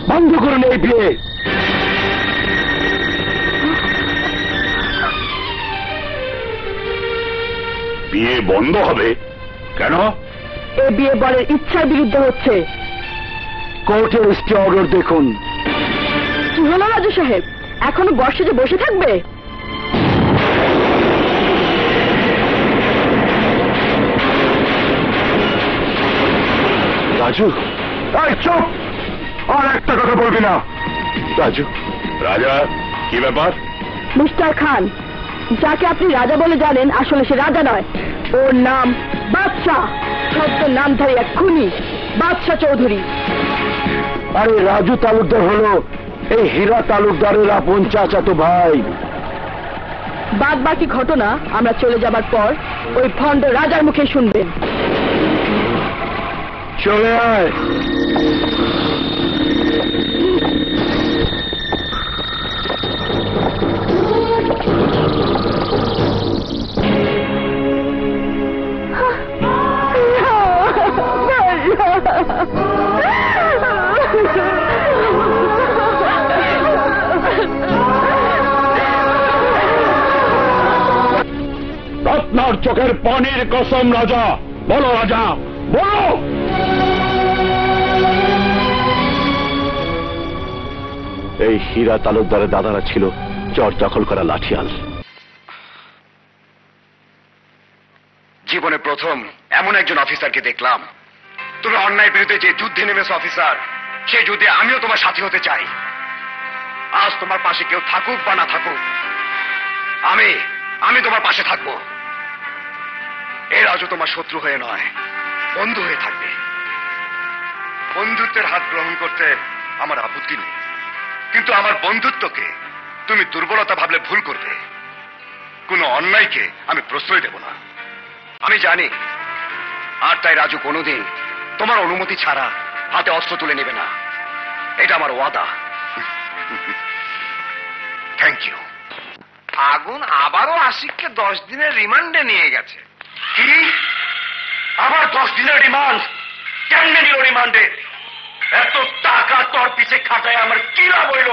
बंद करून বিয়ে বন্ধ হবে কেন? এই বিয়ে বলের ইচ্ছার বিরুদ্ধে হচ্ছে। কোর্টের স্টে অর্ডার দেখুন। কি হলো রাজু সাহেব, এখনো বর্ষে বসে থাকবে? রাজু চুপ, আর একটা কথা বলবি না। রাজু রাজা কি ব্যাপার? মিস্টার খান, যাকে আপনি রাজা বলে জানেন আসলে সে রাজা নয়, ওর নাম বাদশা। সত্য নামধারী এক খুনি বাদশা চৌধুরী। আরে রাজু তালুকদার হলো এই হীরা তালুকদারের আপন চাচাতো ভাই। বাদ বাকি ঘটনা আমরা চলে যাবার পর ওই ভণ্ড রাজার মুখে শুনবেন। চলে আয়। রত্নার চোখের পানির কসম রাজা, বলো রাজা বলো, এই হীরা তালুকদারের দাদারা ছিল চর দখল করা লাঠিয়াল। জীবনে প্রথম এমন একজন অফিসারকে দেখলাম। তুমি অন্যায় বিরুদ্ধে যে যুদ্ধে নেমেছো অফিসার, সেই যুদ্ধে আমিও তোমার সাথী হতে চাই। আজ তোমার পাশে কেউ থাকুক বা না থাকুক, আমি আমি তোমার পাশে থাকবো। এই রাজু তোমার শত্রু হয়ে নয়, বন্ধু হয়ে থাকবে। বন্ধুত্বের হাত গ্রহণ করতে আমার আপত্তি নেই, কিন্তু আমার বন্ধুত্বকে তুমি দুর্বলতা ভাবলে ভুল করবে। কোনো অন্যায়কে আমি প্রশ্রয় দেব না। আমি জানি আর তাই রাজু কোনোদিন তোমার অনুমতি ছাড়া হাতে অস্ত্র তুলে নেবে না, এটা আমার ওয়াদা। Thank you. আগুন আবারও আশিককে দশ দিনের রিমান্ডে নিয়ে গেছে। কি আবার দশ দিনের রিমান্ড? কেমনে নিল রিমান্ডে? এত টাকা তোর পিছে খাটায় আমার কি লাভ হইল?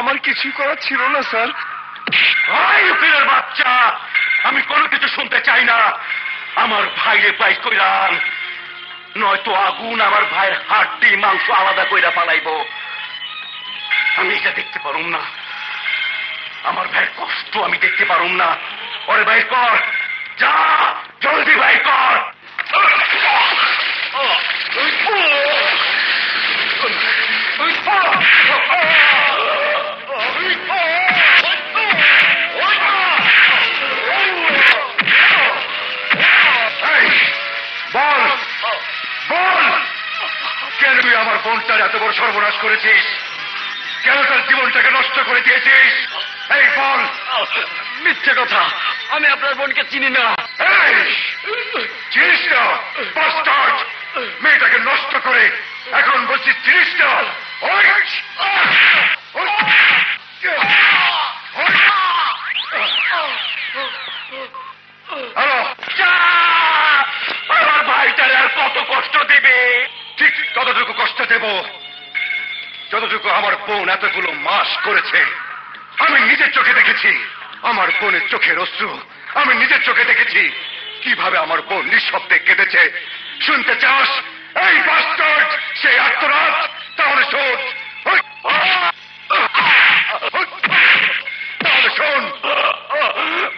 আমার কিছু করার ছিল না স্যার। ভাই উকিলের বাচ্চা, আমি কোনো কিছু শুনতে চাই না। আমার ভাইরে পাই কইলাম, নয়তো আগুন আমার ভাইয়ের হাড়টি মাংস আলাদা কইরা পালাইব। আমি এটা দেখতে পারুম না, আমার ভাইয়ের কষ্ট আমি দেখতে পারুম না। ওরে ভাই কর, যা জলদি ভাই কর। বল বল, কেন তুই আমার বোনটার এত বড় সর্বনাশ করেছিস? কেন তার জীবনটাকে নষ্ট করে দিয়েছিস? এই বল। মিথ্যে কথা, আমি আপনার বোনকে চিনি না। চিনিস না? বাস্টার্ড, মেয়েটাকে নষ্ট করে এখন বলছিস চিনিস না? আমার ভাইটার আর কত কষ্ট দেবে? ঠিক ততটুকু কষ্ট দেব যতটুকু আমার বোন এতগুলো মাস করেছে। আমি নিজের চোখে দেখেছি, আমার বোনের চোখের অশ্রু আমি নিজের চোখে দেখেছি, কিভাবে আমার বোন নিঃশব্দে কেঁদেছে। শুনতে চাস এই বাস্টার্ড সেই আত্মরাত? তাহলে শোন, তাহলে শোন।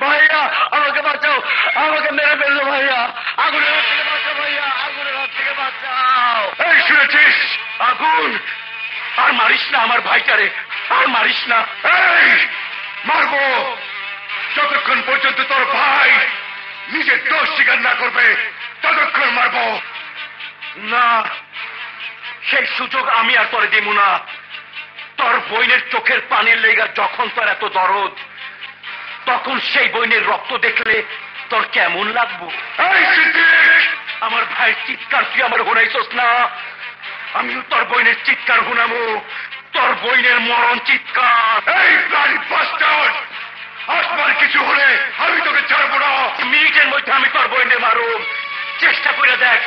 ভাইয়া আমাকে বাঁচাও, আমাকে মেরে ফেললো ভাইয়া, আগুনের হাত থেকে বাঁচাও ভাইয়া, আগুনের হাত থেকে বাঁচাও। এই শুনেছিস আগুন? আর মারিস না আমার ভাইটারে, আর মারিস না। এই মারবো যতক্ষণ পর্যন্ত তোর ভাই নিজের দোষ স্বীকার না করবে, ততক্ষণ মারবো না। সেই সুযোগ আমি আর তোরে দিব না। তোর বইনের চোখের পানির লেগা যখন তোর এত দরদ, তখন সেই বইনের রক্ত দেখলে তোর কেমন লাগবো? আমার ভাইয়ের চিৎকার তুই আমার শোনাইছস না, আমিও তোর বইনের চিৎকার শোনাবো, তোর বইনের মরণ চিৎকার। এই ব্লাডি বাস্টার্ড, আসবার কিছু হলে আমি তোকে ছাড়বো না। মিনিটের মধ্যে আমি তোর বইনে মারো। চেষ্টা করে দেখ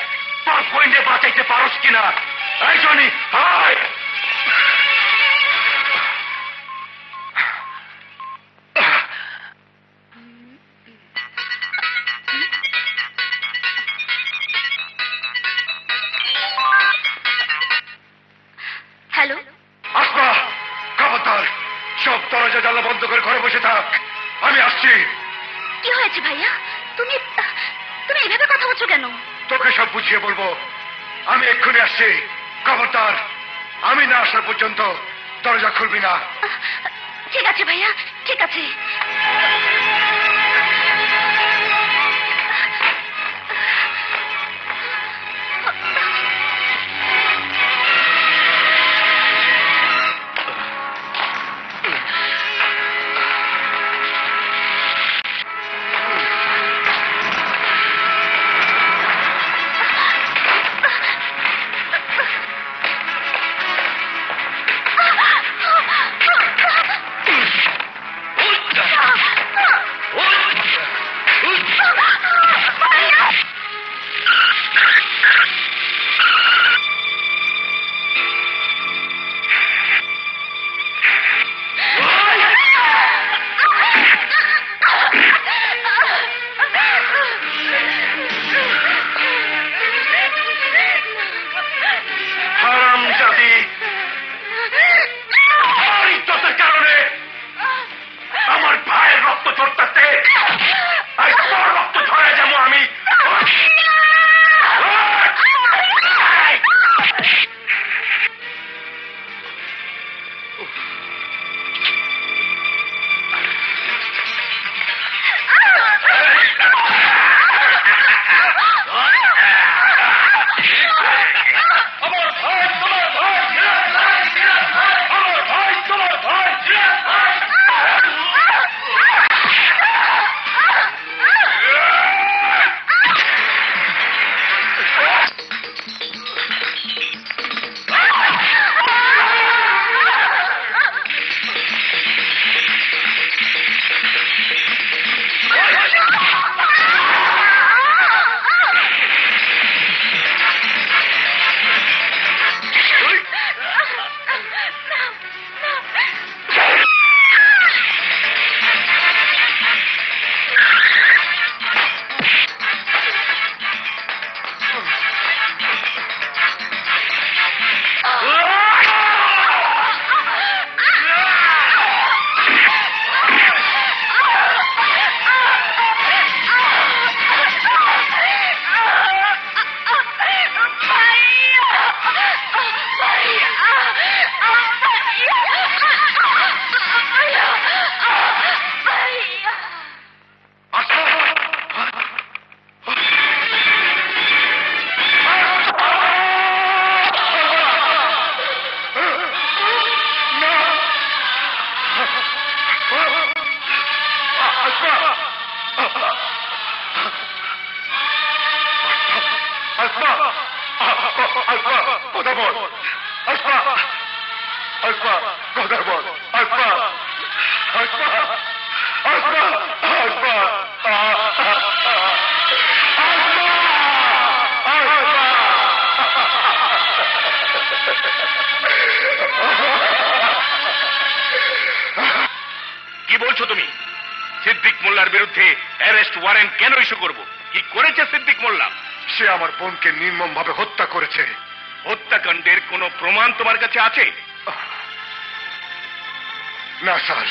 তোর বইনে বাঁচাইতে পারস কিনা। এই জনি, হাই বন্ধ করে ঘরে বসে থাক, আমি আসছি। কি হয়েছে ভাইয়া? তুমি তুমি এভাবে কথা বলছো কেন? তোকে সব বুঝিয়ে বলবো, আমি এক্ষুনি আসছি। খবরদার, আমি না আসা পর্যন্ত দরজা খুলবি না। ঠিক আছে ভাইয়া, ঠিক আছে। की बोलो तुम सिद्दिक मोल्लार बिरुद्धे अरेस्ट वारेंट केन इस्यू करब कि करेছে सिद्दिक मोल्ला से आमार बोनके निर्मम भावे हत्या करेছে हत्याकांडेर कोनो प्रमाण तुम्हार काছে आछे ना सर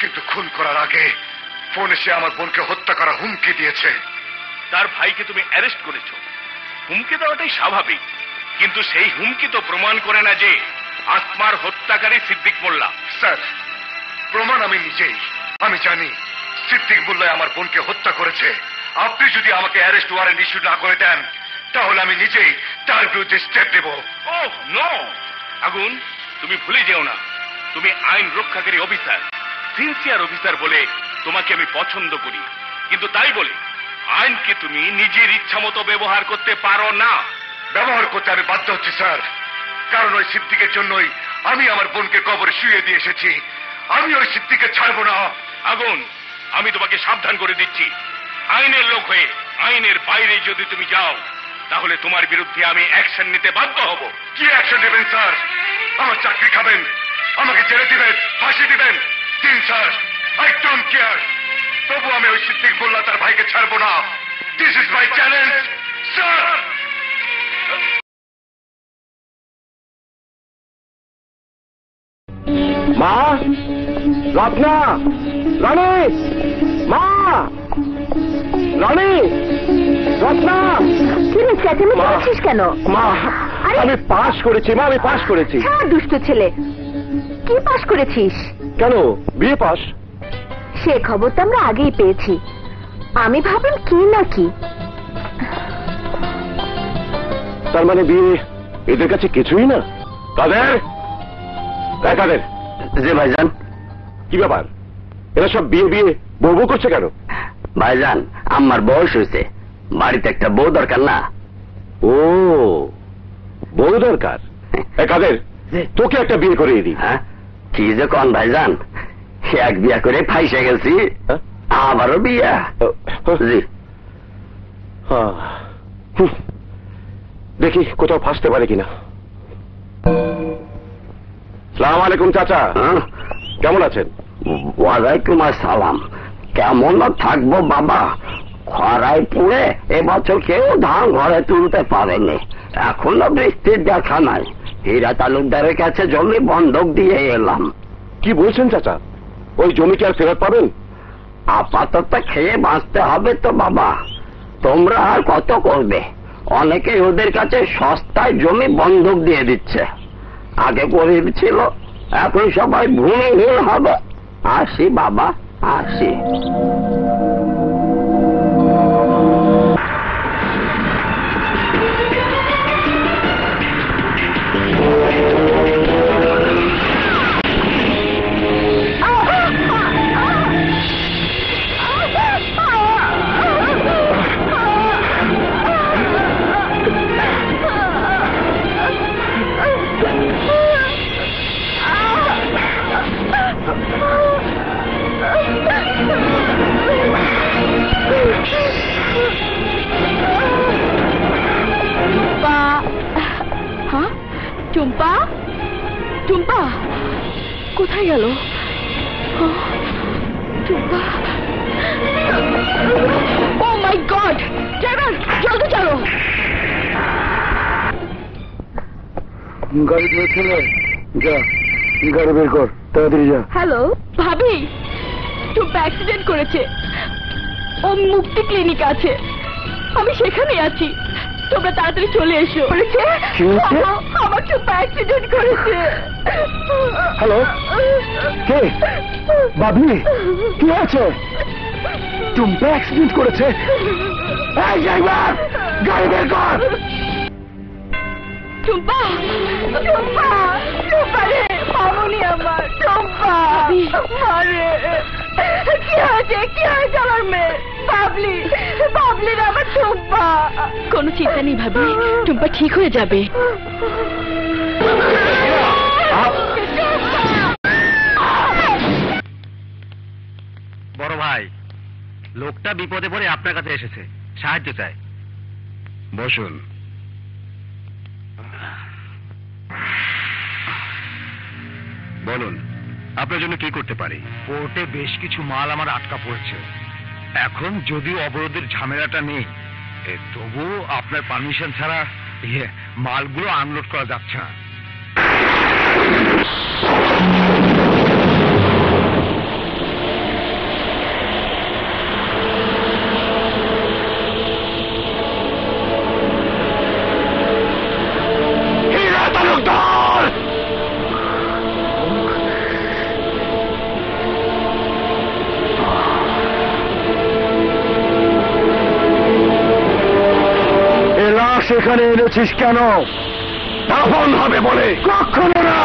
किन्तु खून करार आगे फोने से आमार बोनके हत्या करा हुमकी दिएছে तार भाईके तुमि अरेस्ट करेছো हुमकी देওয়াটাই স্বাভাবিক किन्तु सेई हुमकी तो प्रमाण करे ना जे आत्मार हत्याकारी सिद्दिक मोल्ला सर प्रमाण आमि निजेई आमि जानि सिद्दिक मोल्ला आमार बोनके हत्या करेছে আপনি যদি আমাকে অ্যারেস্ট ওয়ারেন্ট ইস্যু না করে দেন তাহলে আমি নিজেই তার বিরুদ্ধে স্টেপ নেব। ওহ নো আগুন তুমি ভুলে যেও না তুমি আইন রক্ষাকারী অফিসার সিনসিয়ার অফিসার বলে তোমাকে আমি পছন্দ করি কিন্তু তাই বলে আইনকে তুমি নিজের ইচ্ছামতো ব্যবহার করতে পারো না। ব্যবহার করতে আমি বাধ্য হচ্ছি স্যার কারণ ওই সিদ্দিকের জন্যই আমি আমার বোনকে কবরে শুয়ে দিয়ে এসেছি আমি ওই সিদ্দিককে ছাড়ব না। আগুন আমি তোমাকে সাবধান করে দিচ্ছি আইনের লোক হয়ে আইনের বাইরে যদি তুমি যাও তাহলে তোমার বিরুদ্ধে আমি অ্যাকশন নিতে বাধ্য হব। কি অ্যাকশন নেবেন স্যার? আমার চাকরি খাবেন আমাকে জেলে দিবেন ফাঁসি দিবেন দিন স্যার আই ডোন্ট কেয়ার তবু আমি ওই সিদ্দিক মোল্লা তার ভাইকে ছাড়বো না। This is my challenge sir. মা রত্না রমেশ মা কি ব্যাপার এরা সব বিয়ে বিয়ে বউ বউ করছে কেন? ভাইজান আমার বয়স হয়েছে বাড়িতে একটা বউ দরকার না। ও বউ দরকার একাদের তোকে একটা বিয়ে করে দিই। হ্যাঁ কি যে কোন ভাইজান সে এক বিয়ে করে ফাইসে গেছি আবারও বিয়ে। জি হ্যাঁ দেখি কোথাও ফাঁসতে পারে কিনা। সালাম আলাইকুম চাচা কেমন আছেন? ওয়ালাইকুম আসসালাম কেমন না থাকবো বাবা খরায় পুড়ে এবছর কেউ ধান ঘরে তুলতে পারেনি এখনো বৃষ্টির দেখা নাই হীরা তালুকদারের কাছে জমি বন্ধক দিয়ে এলাম। কি বলছেন চাচা ওই জমিকে আর ফেরত পাবেন? আপাতত খেয়ে বাঁচতে হবে তো বাবা তোমরা আর কত করবে অনেকে ওদের কাছে সস্তায় জমি বন্ধক দিয়ে দিচ্ছে আগে গরিব ছিল এখন সবাই ভূমিহীন হবে। আসি বাবা আসি। চম্পা চম্পা কোথায় গেল? চম্পা ও মাই গড ড্রাইভার জলদি চলো। গাড়ি বের করে যা গাড়ি বের কর তাড়াতাড়ি যা। হ্যালো ভাবি চম্পা অ্যাক্সিডেন্ট করেছে ও মুক্তি ক্লিনিক আছে আমি সেখানে আছি তোমরা তাড়াতাড়ি চলে এসো। আমার চুপা অ্যাক্সিডেন্ট করেছে। হ্যালো কে? বাবি কি হয়েছে? চুম্পা অ্যাক্সিডেন্ট করেছে। গাড়ি বের কর। চুম্পা চুম্পা চুম্পা রে মামুনি আমার চুম্পা মারে কি হয়েছে কি হয়েছে আমার মেয়ে বাবলি বাবলির আমার চুম্পা कोनो चिंता नहीं भाभी, तुम पर ठीक हो जाबे। बड़ भाई लोकटा विपदे पड़े आपनार काछे एसेछे साहाज्य चाय। बसुन। बोलुन आपनार जोन्नो कि करते पारी? पोर्टे बेश किछु माल आमार आटका पड़ेछे। एखन जदिও अवरोधेर झामेलाटा नेই तबुओ आपनार पारमिशन छाड़ा मालगुलो आनलोड करा जाच्छे ना। এনেছিস কেন? দাফন হবে বলে? কখনো না।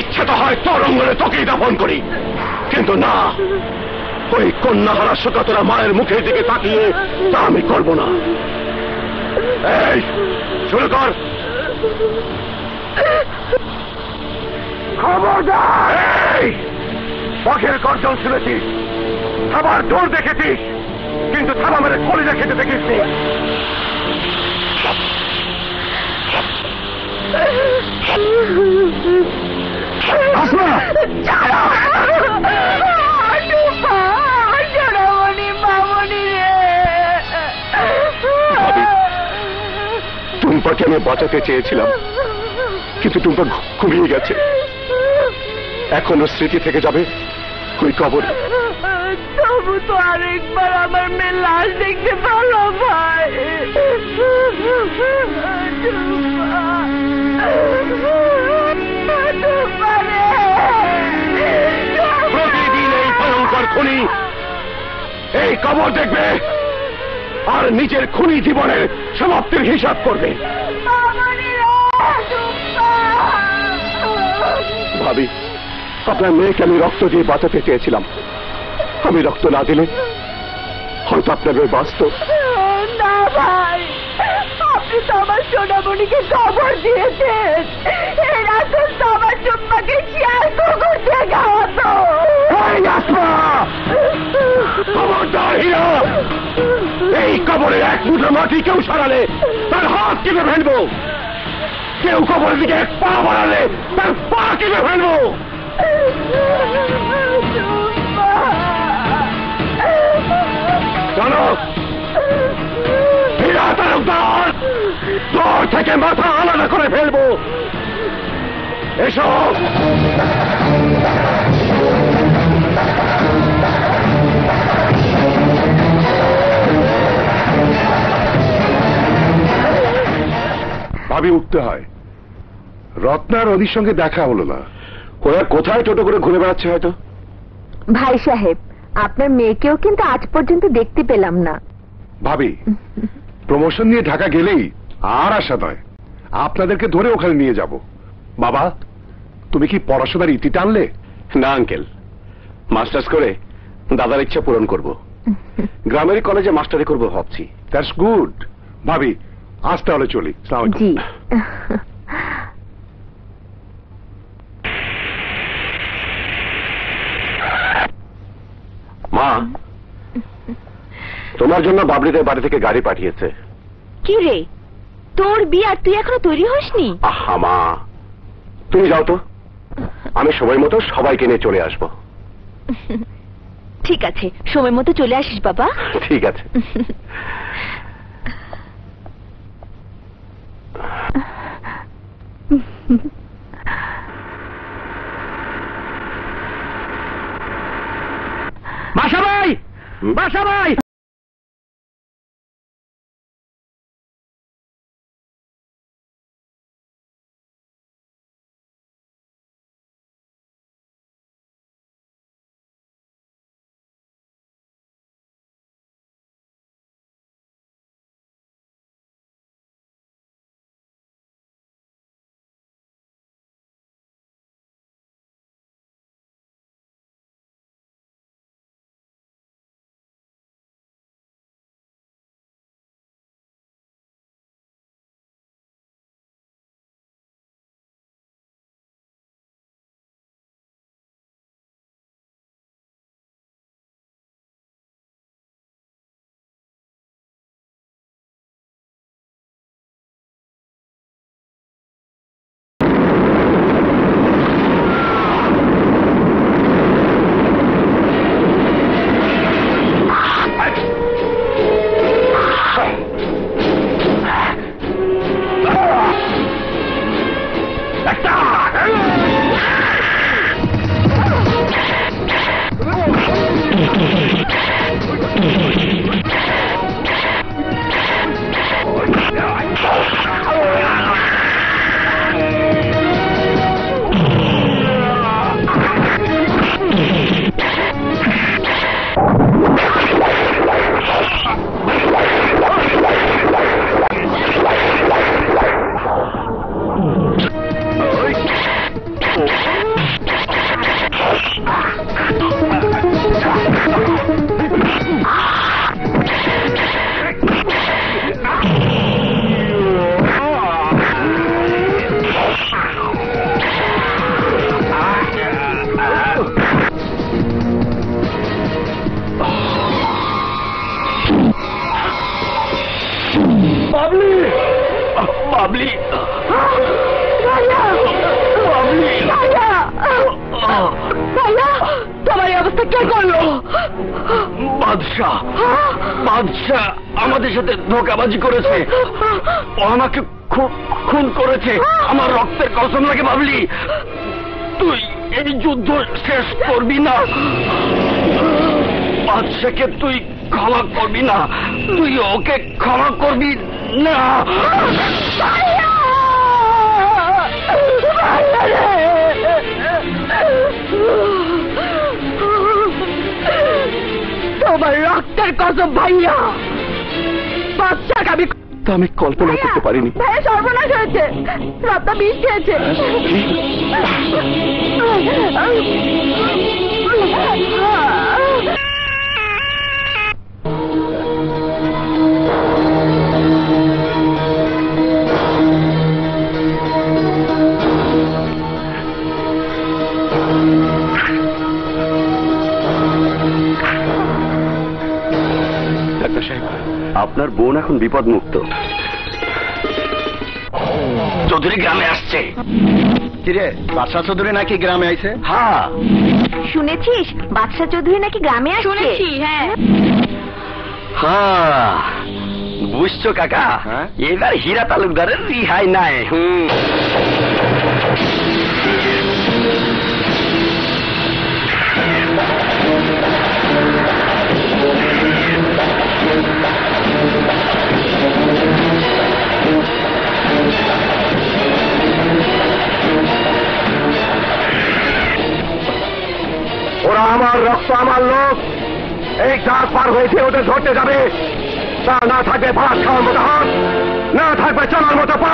ইচ্ছে তো হয় তরঙ্গলে তোকেই দাফন করি, কিন্তু না, ওই কন্যাহারা শোকাতরা মায়ের মুখের দিকে তাকিয়ে তা আমি করব না। এই শুরু কর। খবরদার! এই পথের গর্জন শুনেছিস, আবার দূর দেখেছিস, কিন্তু থাবা মেরে কলিজা খেতে দেখিস নি। आसमा चलो अनुपा जड़ावनी मामनी रे टुम्पा के मैं बाँचाते चेयेछिलाम किन्तु टुम्पा घुमिये गेछे एखोनो स्मृति थेके जाबे कोई कबरे तबु तो आरेकबार आमार मेये लाश देखते पालो भाई टुम्पा খুনি এই কবর দেখবে আর নিজের খুনি জীবনের সমাপ্তির হিসাব করবে। ভাবি আপনার মেয়েকে আমি রক্ত দিয়ে বাঁচাতে চেয়েছিলাম, আমি রক্ত না দিলে হয়তো আপনার মেয়ে বাঁচত না। ভাই আপনি তো আমার সোনামণিকে কবর দিয়েছেন, এই রাতে আমার চুম্মাকে শেয়ার কুকুর দিয়ে খাওয়াতো। খবরদার হীরা, এই কবরের এক মুঠো মাটি কেউ সরালে তার হাত কেটে ফেলবো, কেউ কবরের দিকে এক পা বাড়ালে তার পা কেটে ফেলবো। চলো হীরা তালুকদার, তোর থেকে মাথা আলাদা করে ফেলবো। এসো ভাবি, উঠতে হয়। রত্নার ওদের সঙ্গে দেখা হলো না, ওরা কোথায় টোটো করে ঘুরে বেড়াচ্ছে হয়তো। ভাই সাহেব আপনার মেয়েকেও কিন্তু আজ পর্যন্ত দেখতে পেলাম না। ভাবি প্রমোশন নিয়ে ঢাকা গেলেই আর আশা নয়, আপনাদেরকে ধরে ওখানে নিয়ে যাব। বাবা তুমি কি পড়াশোনার ইতি টানলে? না আঙ্কেল, মাস্টার্স করে দাদার ইচ্ছা পূরণ করব, গ্রামের কলেজে মাস্টারি করব ভাবছি। That's good. ভাবি আজ তাহলে চলি। আসসালামু আলাইকুম। মা তোমার জন্য বাবলিদের বাড়ি থেকে গাড়ি পাঠিয়েছে। কি রে তোর বিয়ে আর তুই এখনো তৈরি হসনি? আহা মা তুমি যাও তো, আমি সময় মতো সবাইকে নিয়ে চলে আসবো। ঠিক আছে সময় মতো চলে আসিস বাবা। ঠিক আছে। বাসা ভাই, বাসা ভাই। बाबली बाबली तुम्हारी अवस्था क्या कर लो बादशाह बादशाह हमारे साथ धोखाबाजी करेছে আমাকে खून करेছে আমার रक्तर कसम लागे बाबली तु এই যুদ্ধ শেষ করবি না बादशाह के तु क्षमा करबी ना तु ओके क्षमा करबी ना तोमार रक्तेर कसम भाइया बादशाह के आमी আমি কল্পনা করতে পারিনি ভাই সর্বনাশ হয়েছে রাতটা বিষ খেয়েছে ডাক্তার সাহেব আপনার বোন এখন বিপদ মুক্ত চৌধুরী গ্রামে আসছে কি রে বাদশা চৌধুরী নাকি গ্রামে আইছে হ্যাঁ শুনেছিস বাদশা চৌধুরী নাকি গ্রামে আসছে শুনেছি হ্যাঁ হ্যাঁ বুঝছো কাকা এবার হীরা তালুকদারের রিহাই নাই হুম रक्त आमार लोक एक दार पार होते धरते जाए ना थे भात खावार मत हाथ ना थे चलार मत पा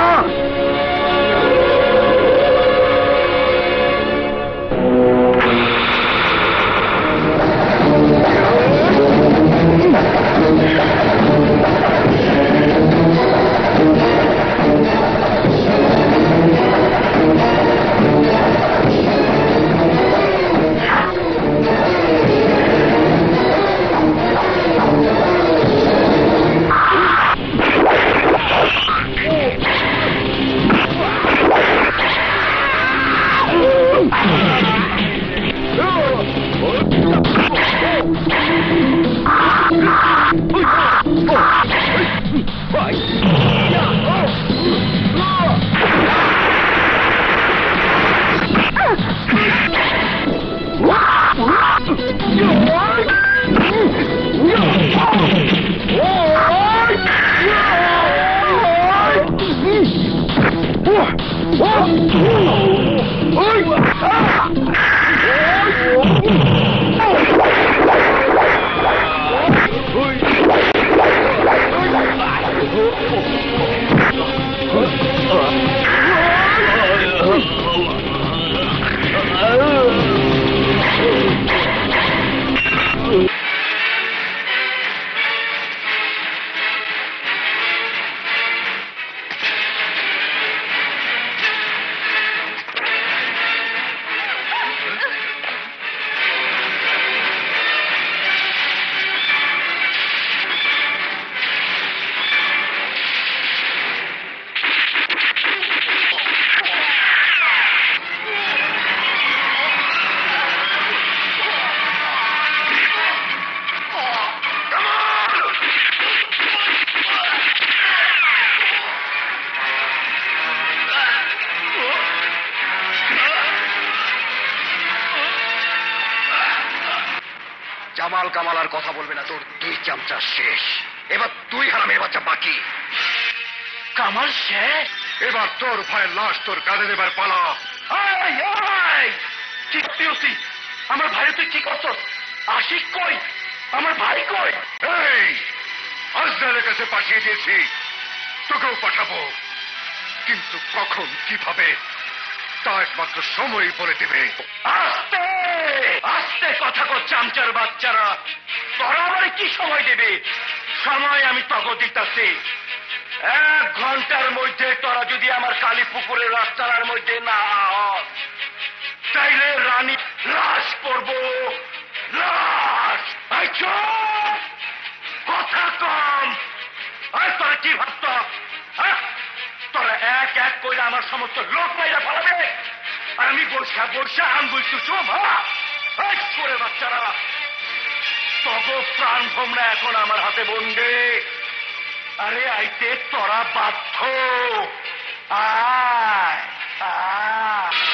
Keep up, stop. আমার সমস্ত লোক বাইরে ফেলাবে আর আমি বর্ষা বর্ষা আম বইছি শোভা এক করে বাচ্চারা তগো প্রাণ ভোমরা এখন আমার হাতে বন্দি আরে আইতে তোরা বাধ্য আয় আয়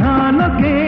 ধানকে